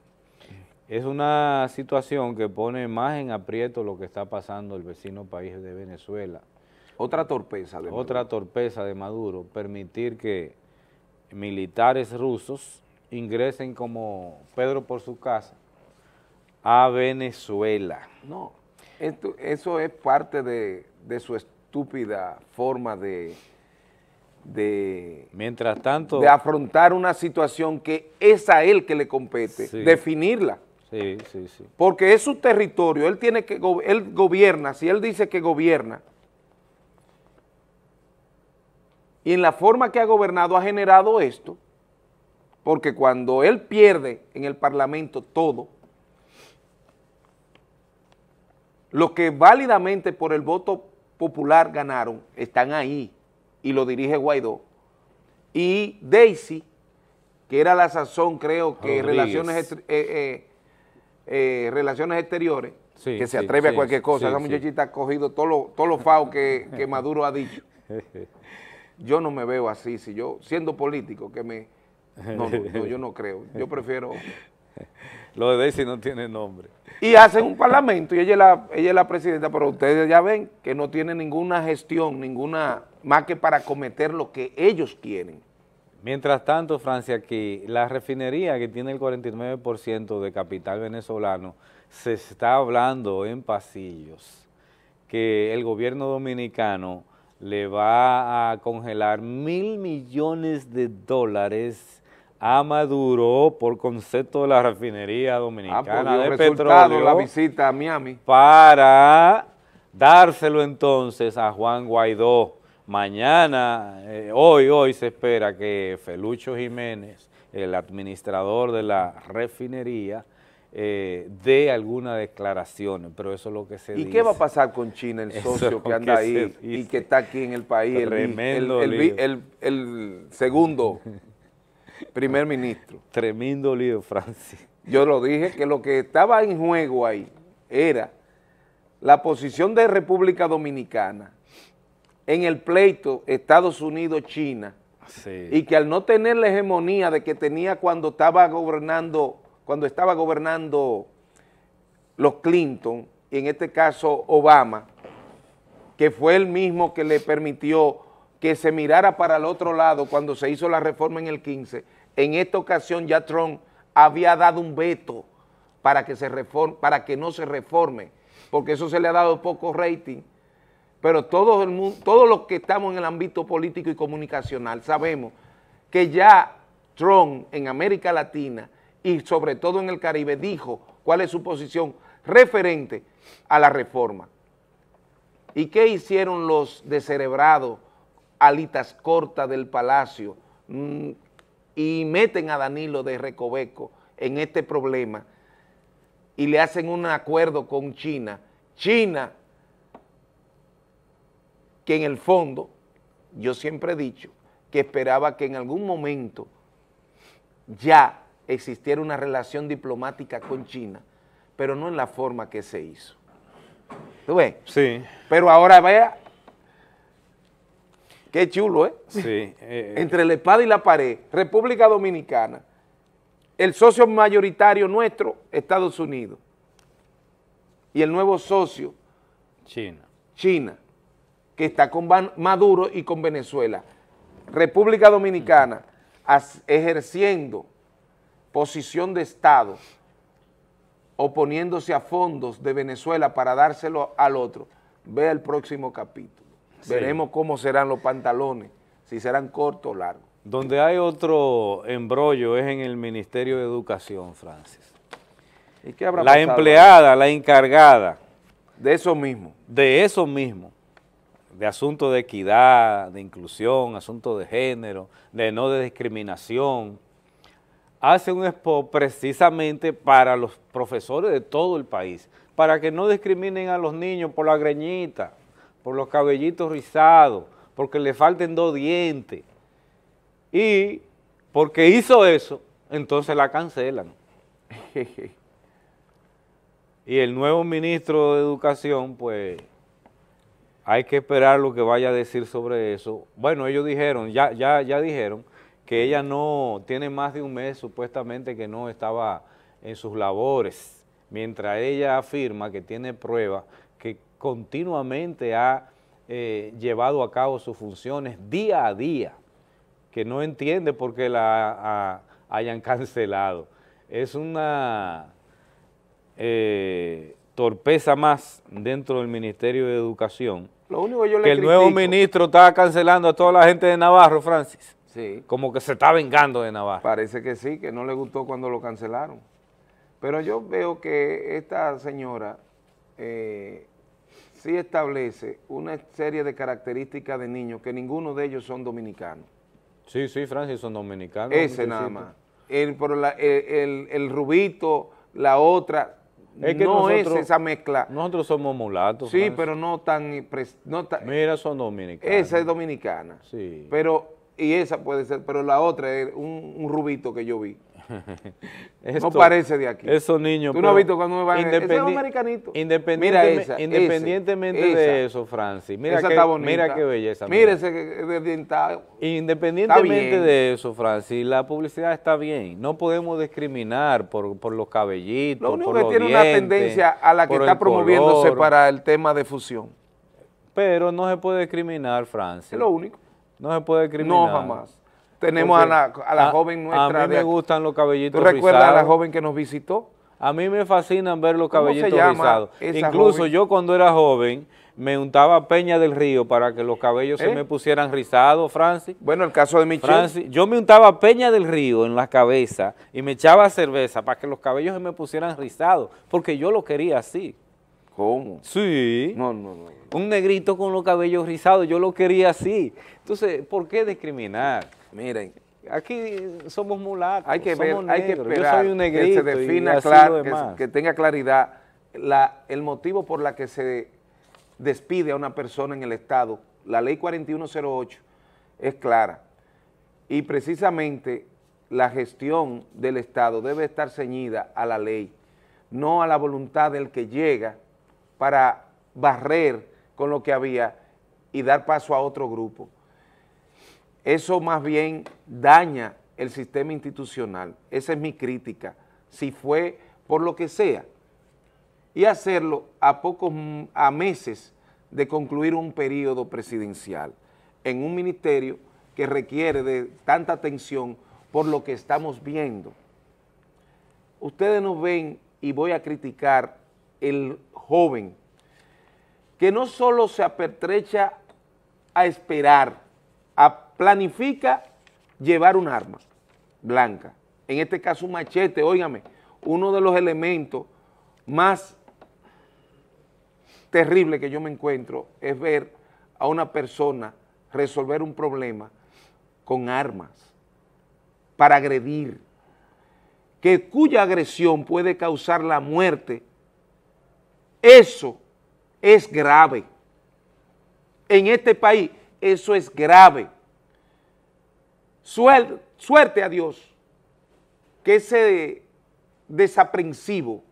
Es una situación que pone más en aprieto lo que está pasando el vecino país de Venezuela. Otra torpeza de Otra Maduro. torpeza de Maduro, permitir que militares rusos ingresen como Pedro por su casa a Venezuela. No, esto, eso es parte de, de su estúpida forma de, de, Mientras tanto, de afrontar una situación que es a él que le compete, sí, definirla. Sí, sí, sí. Porque es su territorio, él, tiene que, él gobierna, si él dice que gobierna, y en la forma que ha gobernado ha generado esto, porque cuando él pierde en el Parlamento todo, los que válidamente por el voto popular ganaron están ahí, y lo dirige Guaidó. Y Daisy, que era la sazón, creo que Relaciones, eh, eh, eh, Relaciones Exteriores, sí, que se atreve sí, a cualquier cosa, sí, esa muchachita sí. ha cogido todos los todo lo faos que, que Maduro ha dicho. Yo no me veo así, si yo, siendo político, que me... No, no, no yo no creo, yo prefiero... Lo de Daisy no tiene nombre. Y hacen un parlamento, y ella es, la, ella es la presidenta, pero ustedes ya ven que no tiene ninguna gestión, ninguna, más que para cometer lo que ellos quieren. Mientras tanto, Francia, aquí la refinería que tiene el cuarenta y nueve por ciento de capital venezolano, se está hablando en pasillos que el gobierno dominicano le va a congelar mil millones de dólares a Maduro por concepto de la refinería dominicana ah, de petróleo, la visita a Miami, para dárselo entonces a Juan Guaidó. Mañana, eh, hoy, hoy se espera que Felucho Jiménez, el administrador de la refinería, Eh, de algunas declaraciones, pero eso es lo que se ¿Y dice. ¿Y qué va a pasar con China, el eso socio que anda que ahí y que está aquí en el país, el, el, el, el, el, el segundo primer ministro? Tremendo lío, Francis. Yo lo dije, que lo que estaba en juego ahí era la posición de República Dominicana en el pleito Estados Unidos-China, sí, y que al no tener la hegemonía de que tenía cuando estaba gobernando cuando estaba gobernando los Clinton, y en este caso Obama, que fue el mismo que le permitió que se mirara para el otro lado cuando se hizo la reforma en el quince, en esta ocasión ya Trump había dado un veto para que, se reforme, para que no se reforme, porque eso se le ha dado poco rating, pero todo el mundo, todos los que estamos en el ámbito político y comunicacional sabemos que ya Trump en América Latina y sobre todo en el Caribe dijo cuál es su posición referente a la reforma. ¿Y qué hicieron los descerebrados, alitas cortas del Palacio, y meten a Danilo de Recoveco en este problema y le hacen un acuerdo con China? China, que en el fondo, yo siempre he dicho, que esperaba que en algún momento ya existiera una relación diplomática con China, pero no en la forma que se hizo. ¿Tú ves? Sí. Pero ahora vea, qué chulo, ¿eh? Sí. Eh, Entre la espada y la pared, República Dominicana, el socio mayoritario nuestro, Estados Unidos, y el nuevo socio China. China, que está con Maduro y con Venezuela. República Dominicana ejerciendo posición de Estado, oponiéndose a fondos de Venezuela para dárselo al otro. Vea el próximo capítulo. Sí. Veremos cómo serán los pantalones, si serán cortos o largos. Donde hay otro embrollo es en el Ministerio de Educación, Francis. ¿Y qué habrá pasado? La empleada, la encargada. De eso mismo. De eso mismo. De asuntos de equidad, de inclusión, asuntos de género, de no de discriminación. Hace un expo precisamente para los profesores de todo el país, para que no discriminen a los niños por la greñita, por los cabellitos rizados, porque le falten dos dientes. Y porque hizo eso, entonces la cancelan. Y el nuevo ministro de Educación, pues, hay que esperar lo que vaya a decir sobre eso. Bueno, ellos dijeron, ya, ya, ya dijeron, que ella no tiene más de un mes, supuestamente, que no estaba en sus labores, mientras ella afirma que tiene pruebas que continuamente ha eh, llevado a cabo sus funciones día a día, que no entiende por qué la a, hayan cancelado. Es una eh, torpeza más dentro del Ministerio de Educación. Lo único que yo le critico, el nuevo ministro está cancelando a toda la gente de Navarro, Francis. Sí. Como que se está vengando de Navarro. Parece que sí, que no le gustó cuando lo cancelaron. Pero yo veo que esta señora eh, sí establece una serie de características de niños que ninguno de ellos son dominicanos. Sí, sí, Francis, son dominicanos. Ese nada más. El, pero la, el, el, el rubito, la otra, es que no nosotros, es esa mezcla. Nosotros somos mulatos. Sí, Francis, pero no tan, no tan... Mira, son dominicanos. Esa es dominicana. Sí. Pero, y esa puede ser, pero la otra es un, un rubito que yo vi. Esto, no parece de aquí. Esos niños... Tú no has visto cuando me van a decir, ese es americanito. Independientemente, mira esa, independientemente ese, de esa, eso, Francis. Mira qué, mira qué belleza. Mira ese dentado. Independientemente de eso, Francis, la publicidad está bien. No podemos discriminar por, por los cabellitos, por los dientes. Lo único que tiene una tendencia a la que está promoviéndose color, para el tema de fusión. Pero no se puede discriminar, Francis. Es lo único. No se puede discriminar. No, jamás. Tenemos a la, a la a, joven nuestra. A mí me de gustan los cabellitos rizados. ¿Tú recuerdas rizados? A la joven que nos visitó? A mí me fascinan ver los cabellitos rizados. Incluso joven? Yo cuando era joven me untaba Peña del Río para que los cabellos ¿Eh? se me pusieran rizados, Francis. Bueno, el caso de Michelle. Francis, yo me untaba Peña del Río en la cabeza y me echaba cerveza para que los cabellos se me pusieran rizados, porque yo lo quería así. ¿Cómo? Sí. No, no, no. Un negrito con los cabellos rizados, yo lo quería así. Entonces, ¿por qué discriminar? Miren, aquí somos mulatos, hay que ver, somos negros, hay que esperar, yo soy un negrito, que se defina claro, que, que tenga claridad la, el motivo por la que se despide a una persona en el Estado. La ley cuarenta y uno cero ocho es clara y precisamente la gestión del Estado debe estar ceñida a la ley, no a la voluntad del que llega para barrer con lo que había y dar paso a otro grupo. Eso más bien daña el sistema institucional. Esa es mi crítica, si fue por lo que sea. Y hacerlo a pocos a meses de concluir un periodo presidencial en un ministerio que requiere de tanta atención por lo que estamos viendo. Ustedes nos ven, y voy a criticar el joven, que no solo se apertrecha a esperar, a planifica llevar un arma blanca, en este caso un machete, óigame, uno de los elementos más terribles que yo me encuentro es ver a una persona resolver un problema con armas para agredir, que cuya agresión puede causar la muerte. Eso es grave. En este país eso es grave. Suel, suerte a Dios que ese desaprensivo,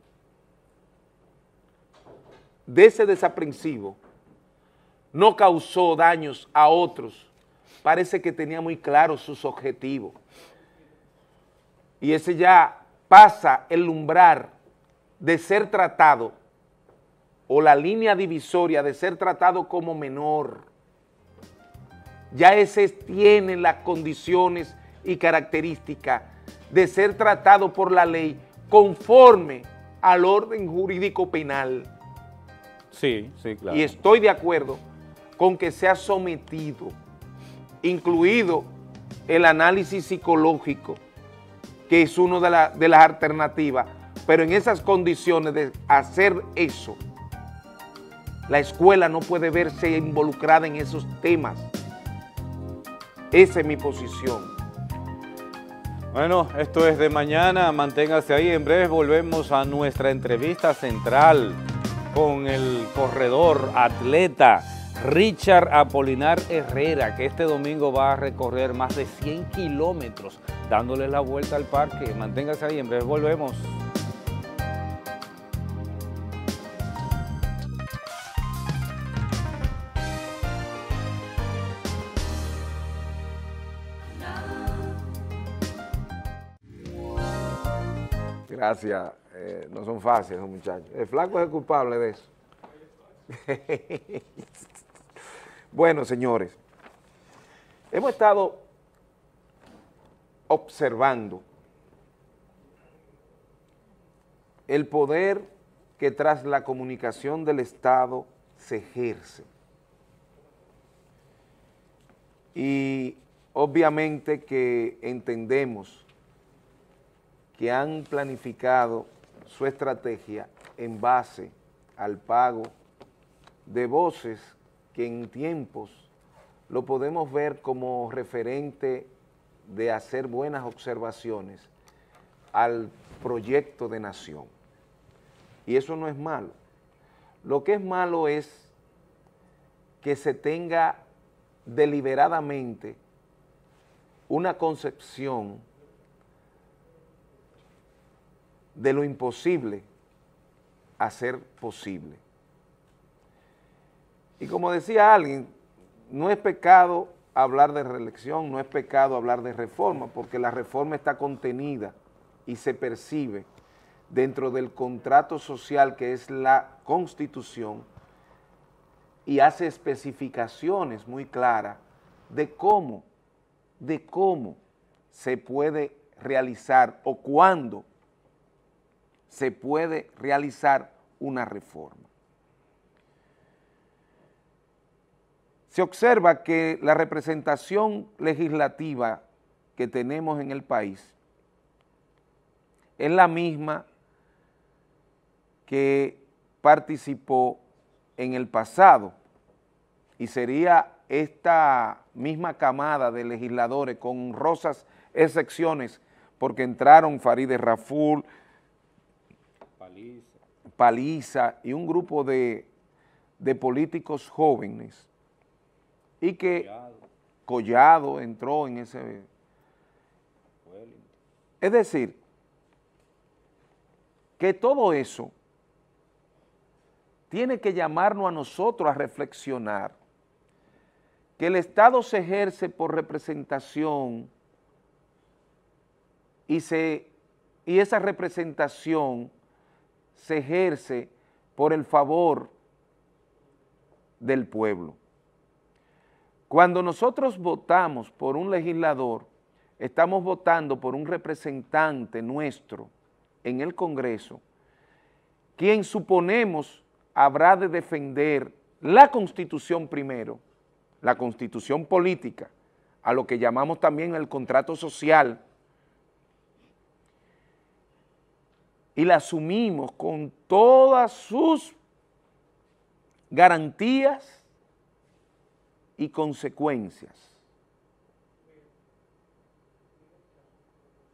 de ese desaprensivo, no causó daños a otros. Parece que tenía muy claro sus objetivos. Y ese ya pasa el umbral de ser tratado o la línea divisoria de ser tratado como menor, ya ese tiene las condiciones y características de ser tratado por la ley conforme al orden jurídico penal. Sí, sí, claro. Y estoy de acuerdo con que sea sometido, incluido el análisis psicológico, que es una de, la, de las alternativas, pero en esas condiciones de hacer eso, la escuela no puede verse involucrada en esos temas. Esa es mi posición. Bueno, esto es de mañana, manténgase ahí, en breve volvemos a nuestra entrevista central con el corredor atleta Richard Apolinar Herrera, que este domingo va a recorrer más de cien kilómetros, dándole la vuelta al parque. Manténgase ahí, en breve volvemos. Gracias, eh, no son fáciles los muchachos. El flaco es el culpable de eso. Bueno, señores, hemos estado observando el poder que tras la comunicación del Estado se ejerce. Y obviamente que entendemos que han planificado su estrategia en base al pago de voces que en tiempos lo podemos ver como referente de hacer buenas observaciones al proyecto de nación. Y eso no es malo. Lo que es malo es que se tenga deliberadamente una concepción de lo imposible a ser posible. Y como decía alguien, no es pecado hablar de reelección, no es pecado hablar de reforma, porque la reforma está contenida y se percibe dentro del contrato social que es la Constitución y hace especificaciones muy claras de cómo, de cómo se puede realizar o cuándo se puede realizar una reforma. Se observa que la representación legislativa que tenemos en el país es la misma que participó en el pasado y sería esta misma camada de legisladores con honrosas excepciones porque entraron Farideh Raful, Paliza. Paliza y un grupo de, de políticos jóvenes y que Collado. Collado entró en ese... Wellington. Es decir, que todo eso tiene que llamarnos a nosotros a reflexionar que el Estado se ejerce por representación y, se, y esa representación se ejerce por el favor del pueblo. Cuando nosotros votamos por un legislador, estamos votando por un representante nuestro en el Congreso, quien suponemos habrá de defender la Constitución primero, la Constitución política, a lo que llamamos también el contrato social, y la asumimos con todas sus garantías y consecuencias.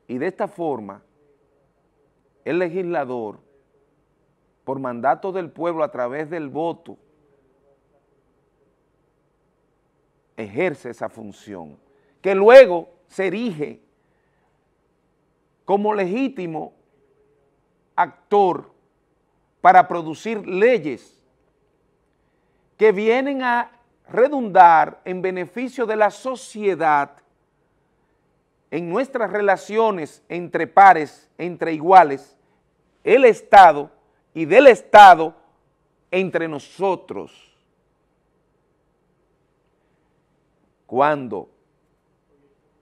Y de esta forma, el legislador, por mandato del pueblo a través del voto, ejerce esa función, que luego se erige como legítimo actor para producir leyes que vienen a redundar en beneficio de la sociedad, en nuestras relaciones entre pares, entre iguales, el Estado y del Estado entre nosotros cuando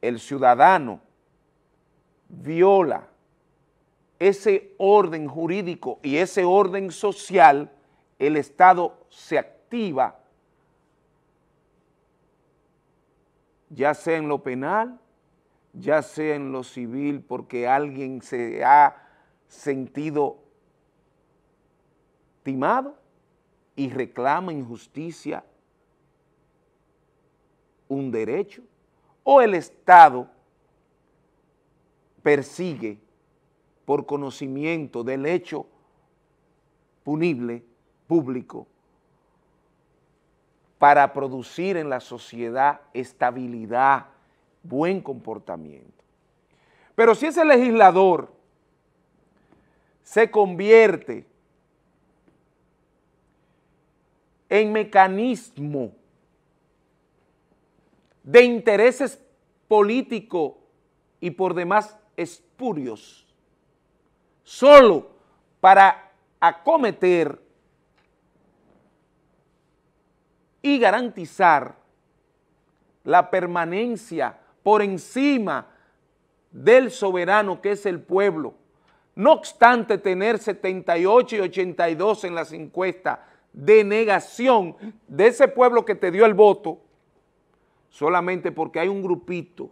el ciudadano viola ese orden jurídico y ese orden social, el Estado se activa, ya sea en lo penal, ya sea en lo civil, porque alguien se ha sentido timado y reclama injusticia, un derecho, o el Estado persigue por conocimiento del hecho punible, público, para producir en la sociedad estabilidad, buen comportamiento. Pero si ese legislador se convierte en mecanismo de intereses políticos y por demás espurios, solo para acometer y garantizar la permanencia por encima del soberano que es el pueblo, no obstante tener setenta y ocho y ochenta y dos en las encuestas de negación de ese pueblo que te dio el voto, solamente porque hay un grupito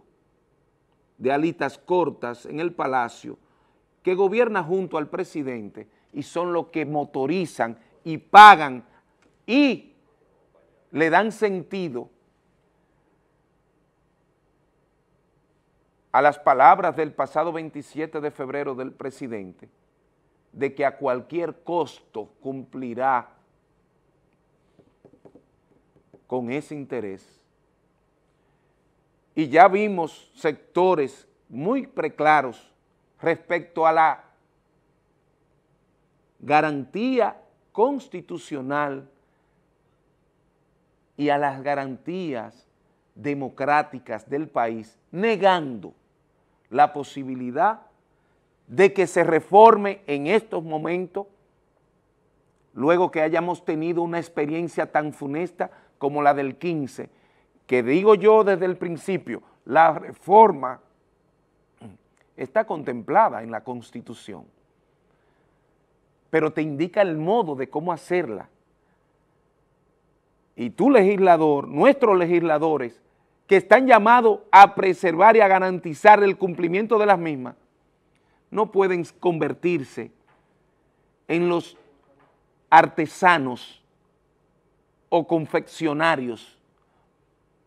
de alitas cortas en el palacio que gobierna junto al presidente y son los que motorizan y pagan y le dan sentido a las palabras del pasado veintisiete de febrero del presidente, de que a cualquier costo cumplirá con ese interés. Y ya vimos sectores muy preclaros respecto a la garantía constitucional y a las garantías democráticas del país, negando la posibilidad de que se reforme en estos momentos, luego que hayamos tenido una experiencia tan funesta como la del quince, que digo yo desde el principio, la reforma está contemplada en la Constitución, pero te indica el modo de cómo hacerla. Y tú, legislador, nuestros legisladores, que están llamados a preservar y a garantizar el cumplimiento de las mismas, no pueden convertirse en los artesanos o confeccionarios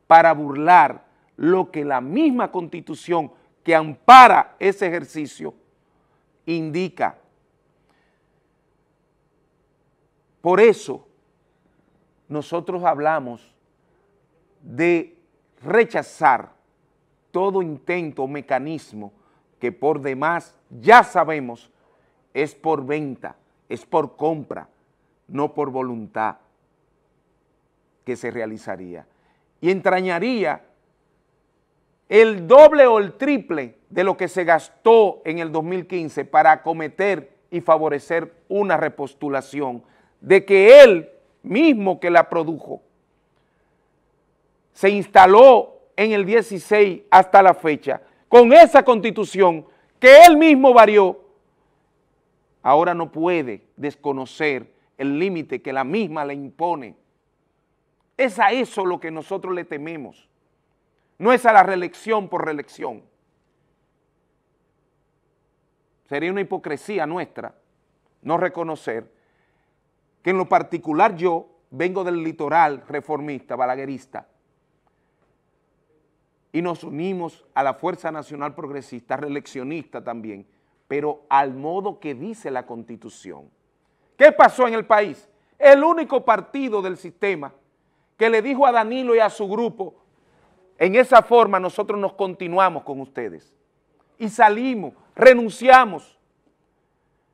para burlar lo que la misma Constitución que ampara ese ejercicio indica. Por eso nosotros hablamos de rechazar todo intento o mecanismo que por demás ya sabemos es por venta, es por compra, no por voluntad que se realizaría. Y entrañaría el doble o el triple de lo que se gastó en el dos mil quince para acometer y favorecer una repostulación de que él mismo que la produjo se instaló en el dieciséis hasta la fecha con esa Constitución que él mismo varió. Ahora no puede desconocer el límite que la misma le impone. Es a eso lo que nosotros le tememos, no es a la reelección por reelección. Sería una hipocresía nuestra no reconocer que en lo particular yo vengo del litoral reformista, balaguerista, y nos unimos a la Fuerza Nacional Progresista, reeleccionista también, pero al modo que dice la Constitución. ¿Qué pasó en el país? El único partido del sistema que le dijo a Danilo y a su grupo, en esa forma nosotros nos continuamos con ustedes, y salimos, renunciamos,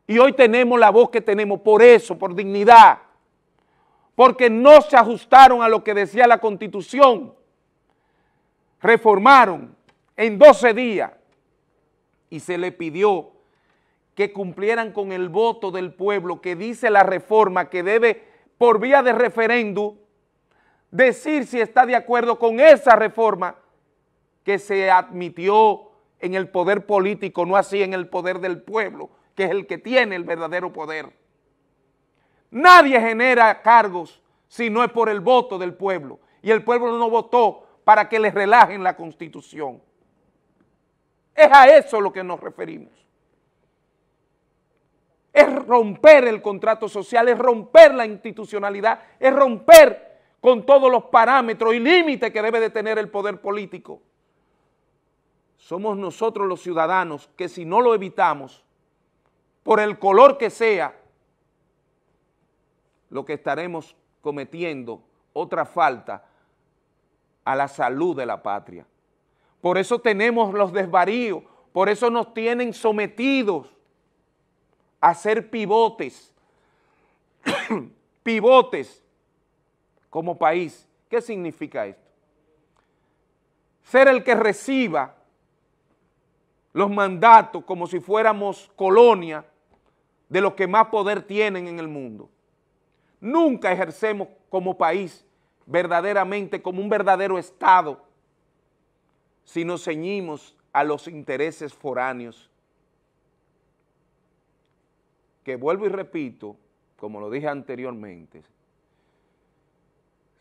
y hoy tenemos la voz que tenemos por eso, por dignidad, porque no se ajustaron a lo que decía la Constitución. Reformaron en doce días y se le pidió que cumplieran con el voto del pueblo que dice la reforma que debe por vía de referéndum, decir si está de acuerdo con esa reforma que se admitió en el poder político, no así en el poder del pueblo, que es el que tiene el verdadero poder. Nadie genera cargos si no es por el voto del pueblo, y el pueblo no votó para que les relajen la Constitución. Es a eso lo que nos referimos. Es romper el contrato social, es romper la institucionalidad, es romper con todos los parámetros y límites que debe de tener el poder político. Somos nosotros los ciudadanos que, si no lo evitamos, por el color que sea, lo que estaremos cometiendo otra falta a la salud de la patria. Por eso tenemos los desvaríos, por eso nos tienen sometidos a ser pivotes, pivotes como país. ¿Qué significa esto? Ser el que reciba los mandatos como si fuéramos colonia de los que más poder tienen en el mundo. Nunca ejercemos como país verdaderamente como un verdadero Estado si nos ceñimos a los intereses foráneos. Que vuelvo y repito, como lo dije anteriormente,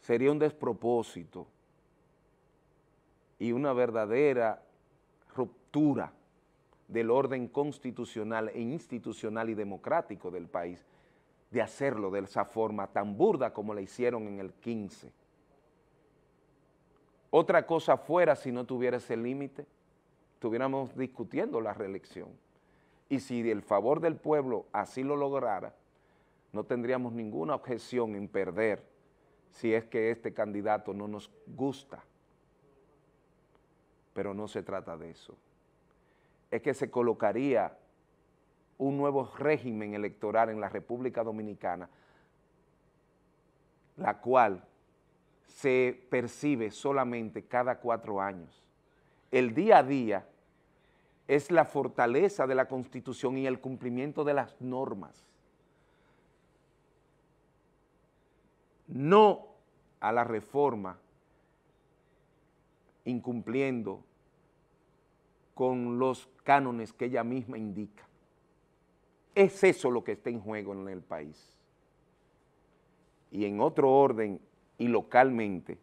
sería un despropósito y una verdadera ruptura del orden constitucional e institucional y democrático del país de hacerlo de esa forma tan burda como la hicieron en el quince. Otra cosa fuera si no tuviera ese límite, estuviéramos discutiendo la reelección. Y si el favor del pueblo así lo lograra, no tendríamos ninguna objeción en perder si es que este candidato no nos gusta. Pero no se trata de eso. Es que se colocaría un nuevo régimen electoral en la República Dominicana, la cual se percibe solamente cada cuatro años. El día a día es la fortaleza de la Constitución y el cumplimiento de las normas, no a la reforma incumpliendo con los cánones que ella misma indica. Es eso lo que está en juego en el país. Y en otro orden y localmente,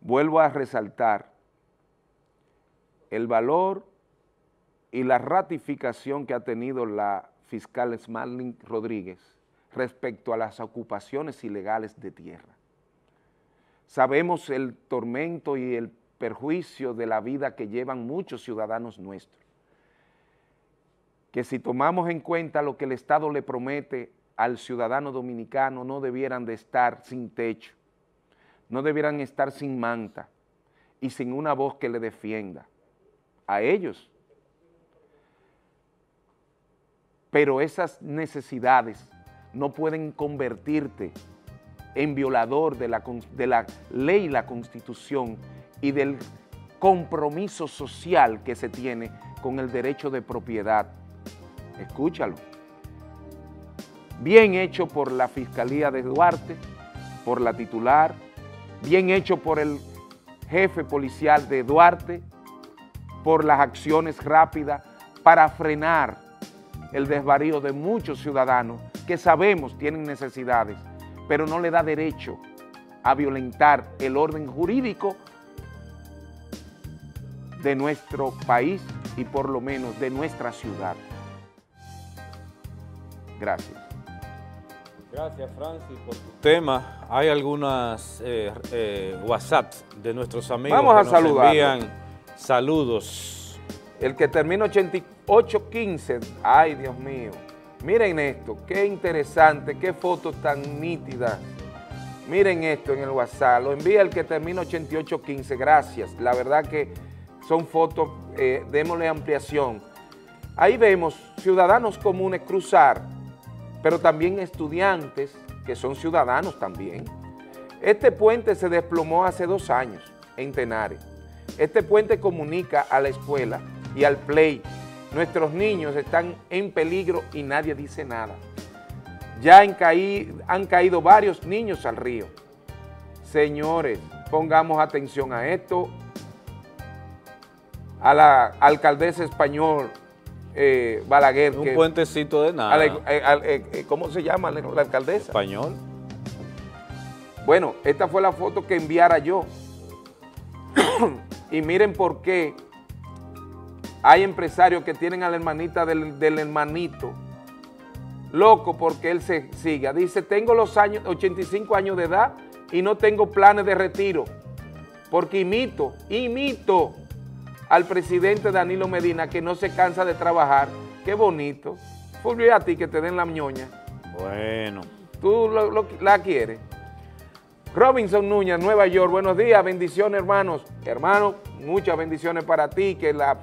vuelvo a resaltar el valor y la ratificación que ha tenido la fiscal Smarling Rodríguez respecto a las ocupaciones ilegales de tierra. Sabemos el tormento y el perjuicio de la vida que llevan muchos ciudadanos nuestros, que si tomamos en cuenta lo que el Estado le promete al ciudadano dominicano, no debieran de estar sin techo, no debieran estar sin manta y sin una voz que le defienda a ellos. Pero esas necesidades no pueden convertirte en violador de la, de la ley, la Constitución y del compromiso social que se tiene con el derecho de propiedad. Escúchalo. Bien hecho por la Fiscalía de Duarte, por la titular, bien hecho por el jefe policial de Duarte, por las acciones rápidas para frenar el desvarío de muchos ciudadanos que sabemos tienen necesidades, pero no le da derecho a violentar el orden jurídico de nuestro país y por lo menos de nuestra ciudad. Gracias. Gracias, Francis, por tu tema. Hay algunas eh, eh, WhatsApps de nuestros amigos. Vamos a saludar. Envían saludos. El que termina ochenta y ocho quince. Ay, Dios mío. Miren esto, qué interesante, qué fotos tan nítidas. Miren esto en el WhatsApp. Lo envía el que termina ochenta y ocho quince. Gracias. La verdad que son fotos, eh, démosle ampliación. Ahí vemos ciudadanos comunes cruzar, pero también estudiantes que son ciudadanos también. Este puente se desplomó hace dos años en Tenares. Este puente comunica a la escuela y al play. Nuestros niños están en peligro y nadie dice nada. Ya han caído, han caído varios niños al río. Señores, pongamos atención a esto. A la alcaldesa española eh, Balaguer. Un que, puentecito de nada. A la, a, a, a, ¿Cómo se llama la, la alcaldesa? Español. Bueno, esta fue la foto que enviara yo. Y miren por qué hay empresarios que tienen a la hermanita del, del hermanito loco porque él se siga. Dice, tengo los años, ochenta y cinco años de edad y no tengo planes de retiro porque imito, imito al presidente Danilo Medina que no se cansa de trabajar. Qué bonito. Fulvio, a ti que te den la ñoña. Bueno. ¿Tú lo, lo, la quieres? Robinson Núñez, Nueva York, buenos días, bendiciones hermanos, hermanos, muchas bendiciones para ti, que la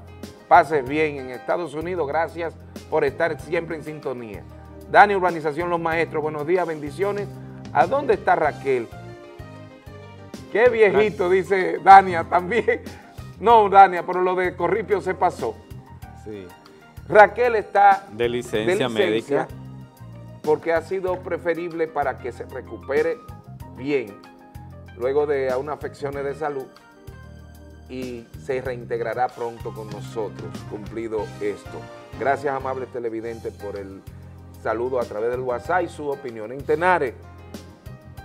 pases bien en Estados Unidos, gracias por estar siempre en sintonía. Dani Urbanización Los Maestros, buenos días, bendiciones. ¿A dónde está Raquel? Qué viejito, dice Dania también. No, Dania, pero lo de Corripio se pasó. Sí. Raquel está de licencia, de licencia médica porque ha sido preferible para que se recupere bien, luego de unas afecciones de salud, y se reintegrará pronto con nosotros, cumplido esto. Gracias, amables televidentes, por el saludo a través del WhatsApp y su opinión. En Tenares,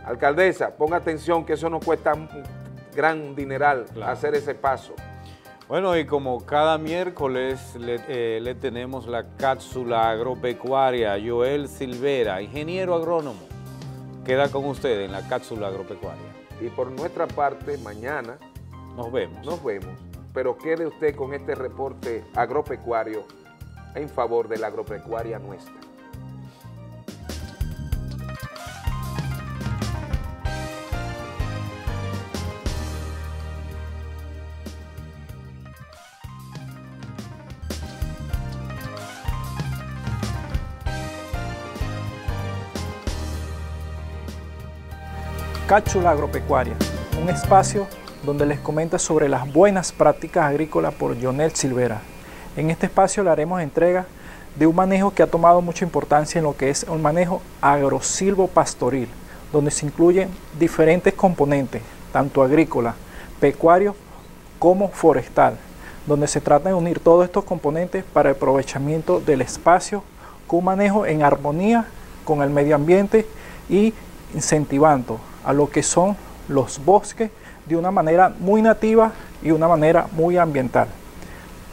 alcaldesa, ponga atención que eso nos cuesta un gran dineral, claro, hacer ese paso. Bueno, y como cada miércoles le, eh, le tenemos la cápsula agropecuaria, Joel Silvera, ingeniero agrónomo, queda con ustedes en la cápsula agropecuaria. Y por nuestra parte, mañana nos vemos. Nos vemos. Pero quede usted con este reporte agropecuario en favor de la agropecuaria nuestra. Cápsula agropecuaria, un espacio donde les comento sobre las buenas prácticas agrícolas por Leonel Silvera. En este espacio le haremos entrega de un manejo que ha tomado mucha importancia en lo que es un manejo agrosilvopastoril, donde se incluyen diferentes componentes, tanto agrícola, pecuario como forestal, donde se trata de unir todos estos componentes para el aprovechamiento del espacio con un manejo en armonía con el medio ambiente y incentivando a lo que son los bosques de una manera muy nativa y una manera muy ambiental.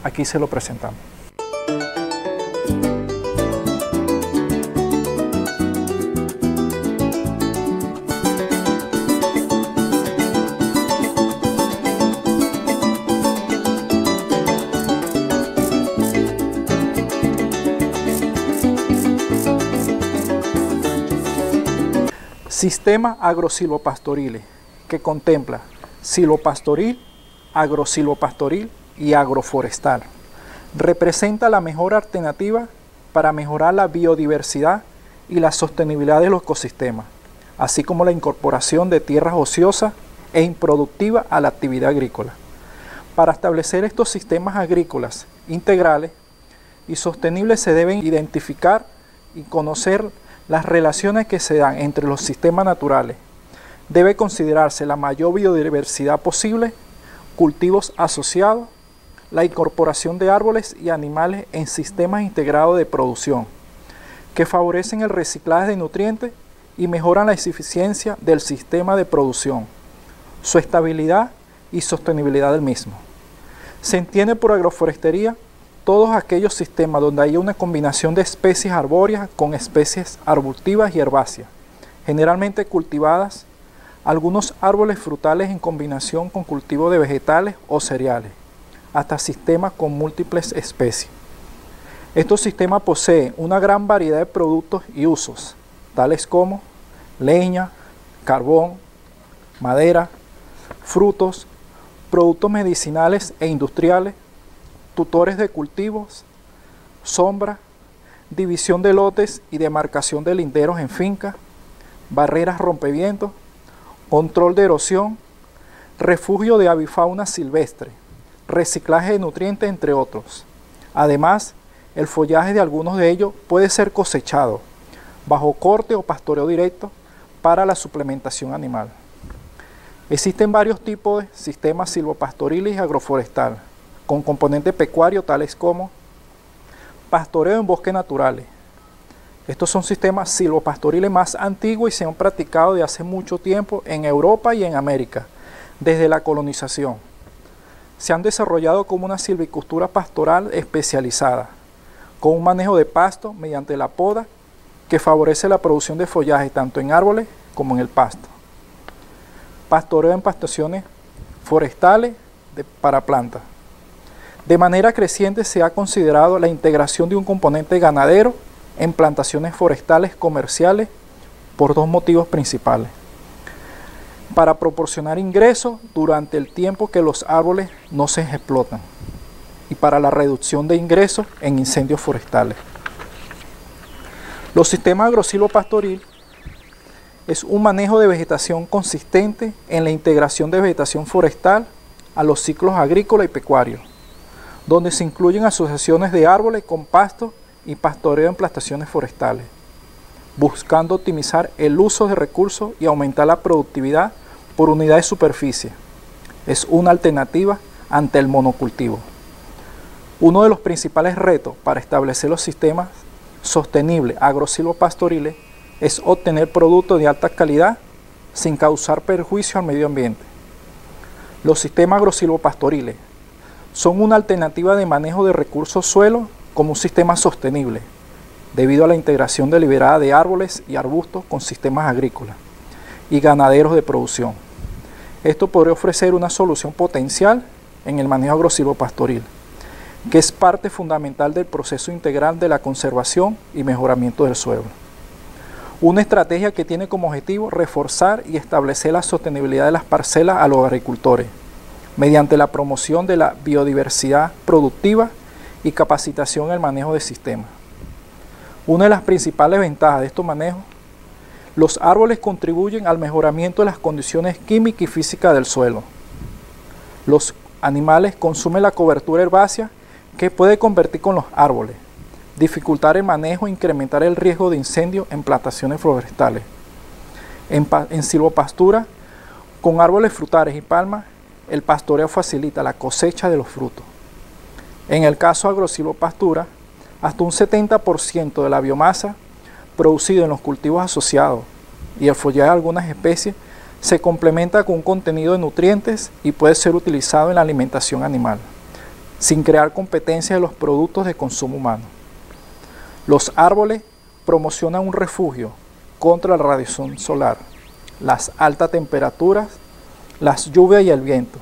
Aquí se lo presentamos. Sistema agrosilvopastoril que contempla silvopastoril, agrosilvopastoril y agroforestal. Representa la mejor alternativa para mejorar la biodiversidad y la sostenibilidad de los ecosistemas, así como la incorporación de tierras ociosas e improductivas a la actividad agrícola. Para establecer estos sistemas agrícolas integrales y sostenibles se deben identificar y conocer las relaciones que se dan entre los sistemas naturales. Debe considerarse la mayor biodiversidad posible, cultivos asociados, la incorporación de árboles y animales en sistemas integrados de producción, que favorecen el reciclaje de nutrientes y mejoran la eficiencia del sistema de producción, su estabilidad y sostenibilidad del mismo. Se entiende por agroforestería todos aquellos sistemas donde hay una combinación de especies arbóreas con especies arbustivas y herbáceas, generalmente cultivadas, algunos árboles frutales en combinación con cultivo de vegetales o cereales, hasta sistemas con múltiples especies. Estos sistemas poseen una gran variedad de productos y usos, tales como leña, carbón, madera, frutos, productos medicinales e industriales, tutores de cultivos, sombra, división de lotes y demarcación de linderos en fincas, barreras rompevientos, control de erosión, refugio de avifauna silvestre, reciclaje de nutrientes, entre otros. Además, el follaje de algunos de ellos puede ser cosechado, bajo corte o pastoreo directo para la suplementación animal. Existen varios tipos de sistemas silvopastoriles y agroforestal, con componente pecuario tales como pastoreo en bosques naturales. Estos son sistemas silvopastoriles más antiguos y se han practicado de hace mucho tiempo en Europa y en América, desde la colonización. Se han desarrollado como una silvicultura pastoral especializada, con un manejo de pasto mediante la poda que favorece la producción de follaje tanto en árboles como en el pasto. Pastoreo en plantaciones forestales de, para plantas. De manera creciente se ha considerado la integración de un componente ganadero en plantaciones forestales comerciales por dos motivos principales: para proporcionar ingresos durante el tiempo que los árboles no se explotan y para la reducción de ingresos en incendios forestales. Los sistemas agrosilvopastoril es un manejo de vegetación consistente en la integración de vegetación forestal a los ciclos agrícola y pecuario, donde se incluyen asociaciones de árboles con pastos y pastoreo en plantaciones forestales, buscando optimizar el uso de recursos y aumentar la productividad por unidad de superficie. Es una alternativa ante el monocultivo. Uno de los principales retos para establecer los sistemas sostenibles agrosilvopastoriles es obtener productos de alta calidad sin causar perjuicio al medio ambiente. Los sistemas agrosilvopastoriles son una alternativa de manejo de recursos suelo como un sistema sostenible, debido a la integración deliberada de árboles y arbustos con sistemas agrícolas y ganaderos de producción. Esto podría ofrecer una solución potencial en el manejo agrosilvopastoril, que es parte fundamental del proceso integral de la conservación y mejoramiento del suelo. Una estrategia que tiene como objetivo reforzar y establecer la sostenibilidad de las parcelas a los agricultores, mediante la promoción de la biodiversidad productiva y capacitación en el manejo de sistemas. Una de las principales ventajas de estos manejos, los árboles contribuyen al mejoramiento de las condiciones químicas y físicas del suelo. Los animales consumen la cobertura herbácea que puede convertir con los árboles, dificultar el manejo e incrementar el riesgo de incendio en plantaciones forestales. En, en silvopastura, con árboles frutales y palmas, el pastoreo facilita la cosecha de los frutos. En el caso de agrosilvopastura, hasta un setenta por ciento de la biomasa producida en los cultivos asociados y el follaje de algunas especies se complementa con un contenido de nutrientes y puede ser utilizado en la alimentación animal, sin crear competencia de los productos de consumo humano. Los árboles promocionan un refugio contra la radiación solar, las altas temperaturas, las lluvias y el viento.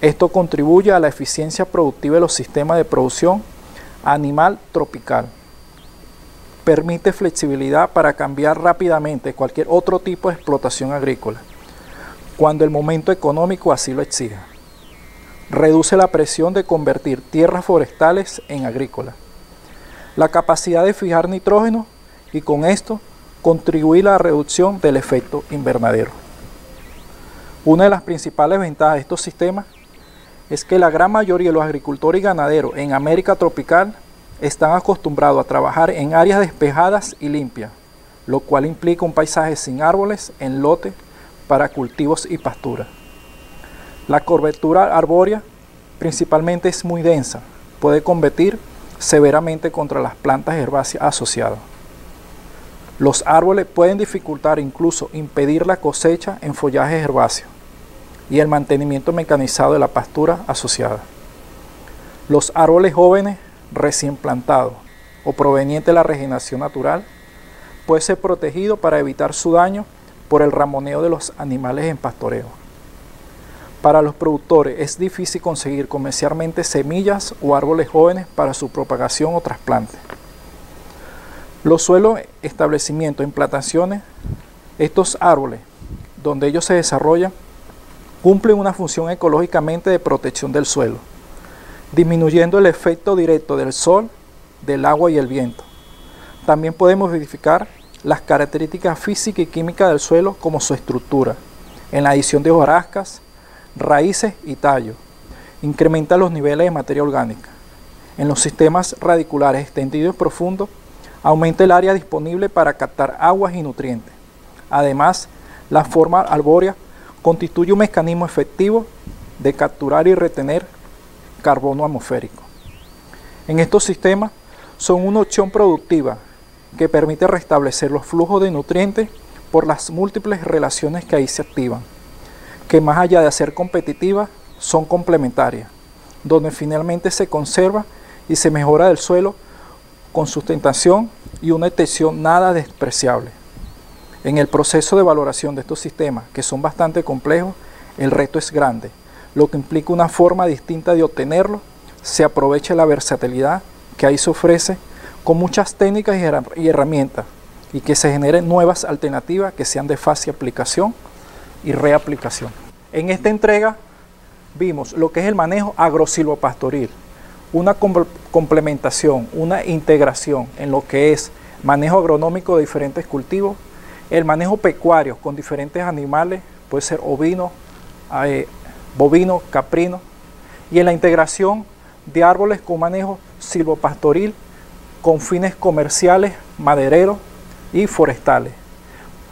Esto contribuye a la eficiencia productiva de los sistemas de producción animal tropical. Permite flexibilidad para cambiar rápidamente cualquier otro tipo de explotación agrícola, cuando el momento económico así lo exija. Reduce la presión de convertir tierras forestales en agrícolas. La capacidad de fijar nitrógeno y con esto contribuir a la reducción del efecto invernadero. Una de las principales ventajas de estos sistemas es que la gran mayoría de los agricultores y ganaderos en América tropical están acostumbrados a trabajar en áreas despejadas y limpias, lo cual implica un paisaje sin árboles en lote para cultivos y pasturas. La cobertura arbórea principalmente es muy densa, puede competir severamente contra las plantas herbáceas asociadas. Los árboles pueden dificultar e incluso impedir la cosecha en follajes herbáceos y el mantenimiento mecanizado de la pastura asociada. Los árboles jóvenes recién plantados o provenientes de la regeneración natural pueden ser protegidos para evitar su daño por el ramoneo de los animales en pastoreo. Para los productores es difícil conseguir comercialmente semillas o árboles jóvenes para su propagación o trasplante. Los suelos, establecimientos, implantaciones, estos árboles donde ellos se desarrollan cumplen una función ecológicamente de protección del suelo, disminuyendo el efecto directo del sol, del agua y el viento. También podemos verificar las características físicas y químicas del suelo como su estructura, en la adición de hojarascas, raíces y tallos. Incrementa los niveles de materia orgánica. En los sistemas radiculares extendidos y profundos aumenta el área disponible para captar aguas y nutrientes. Además, la forma arbórea constituye un mecanismo efectivo de capturar y retener carbono atmosférico. En estos sistemas son una opción productiva que permite restablecer los flujos de nutrientes por las múltiples relaciones que ahí se activan, que más allá de ser competitivas, son complementarias, donde finalmente se conserva y se mejora el suelo con sustentación y una extensión nada despreciable. En el proceso de valoración de estos sistemas, que son bastante complejos, el reto es grande, lo que implica una forma distinta de obtenerlo, se aprovecha la versatilidad que ahí se ofrece con muchas técnicas y herramientas y que se generen nuevas alternativas que sean de fácil aplicación y reaplicación. En esta entrega vimos lo que es el manejo agrosilvopastoril, una complementación, una integración en lo que es manejo agronómico de diferentes cultivos, el manejo pecuario con diferentes animales, puede ser ovino, eh, bovino, caprino, y en la integración de árboles con manejo silvopastoril con fines comerciales, madereros y forestales,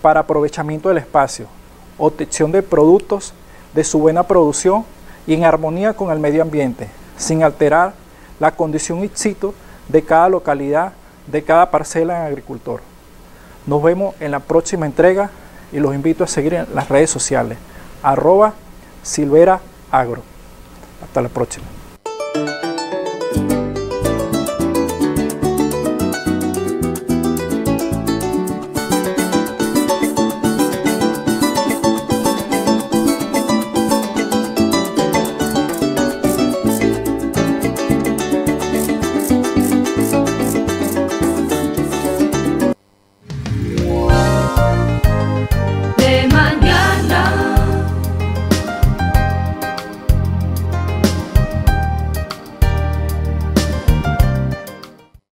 para aprovechamiento del espacio, obtención de productos de su buena producción y en armonía con el medio ambiente, sin alterar la condición in situ de cada localidad, de cada parcela en agricultor. Nos vemos en la próxima entrega y los invito a seguir en las redes sociales, arroba silvera agro. Hasta la próxima.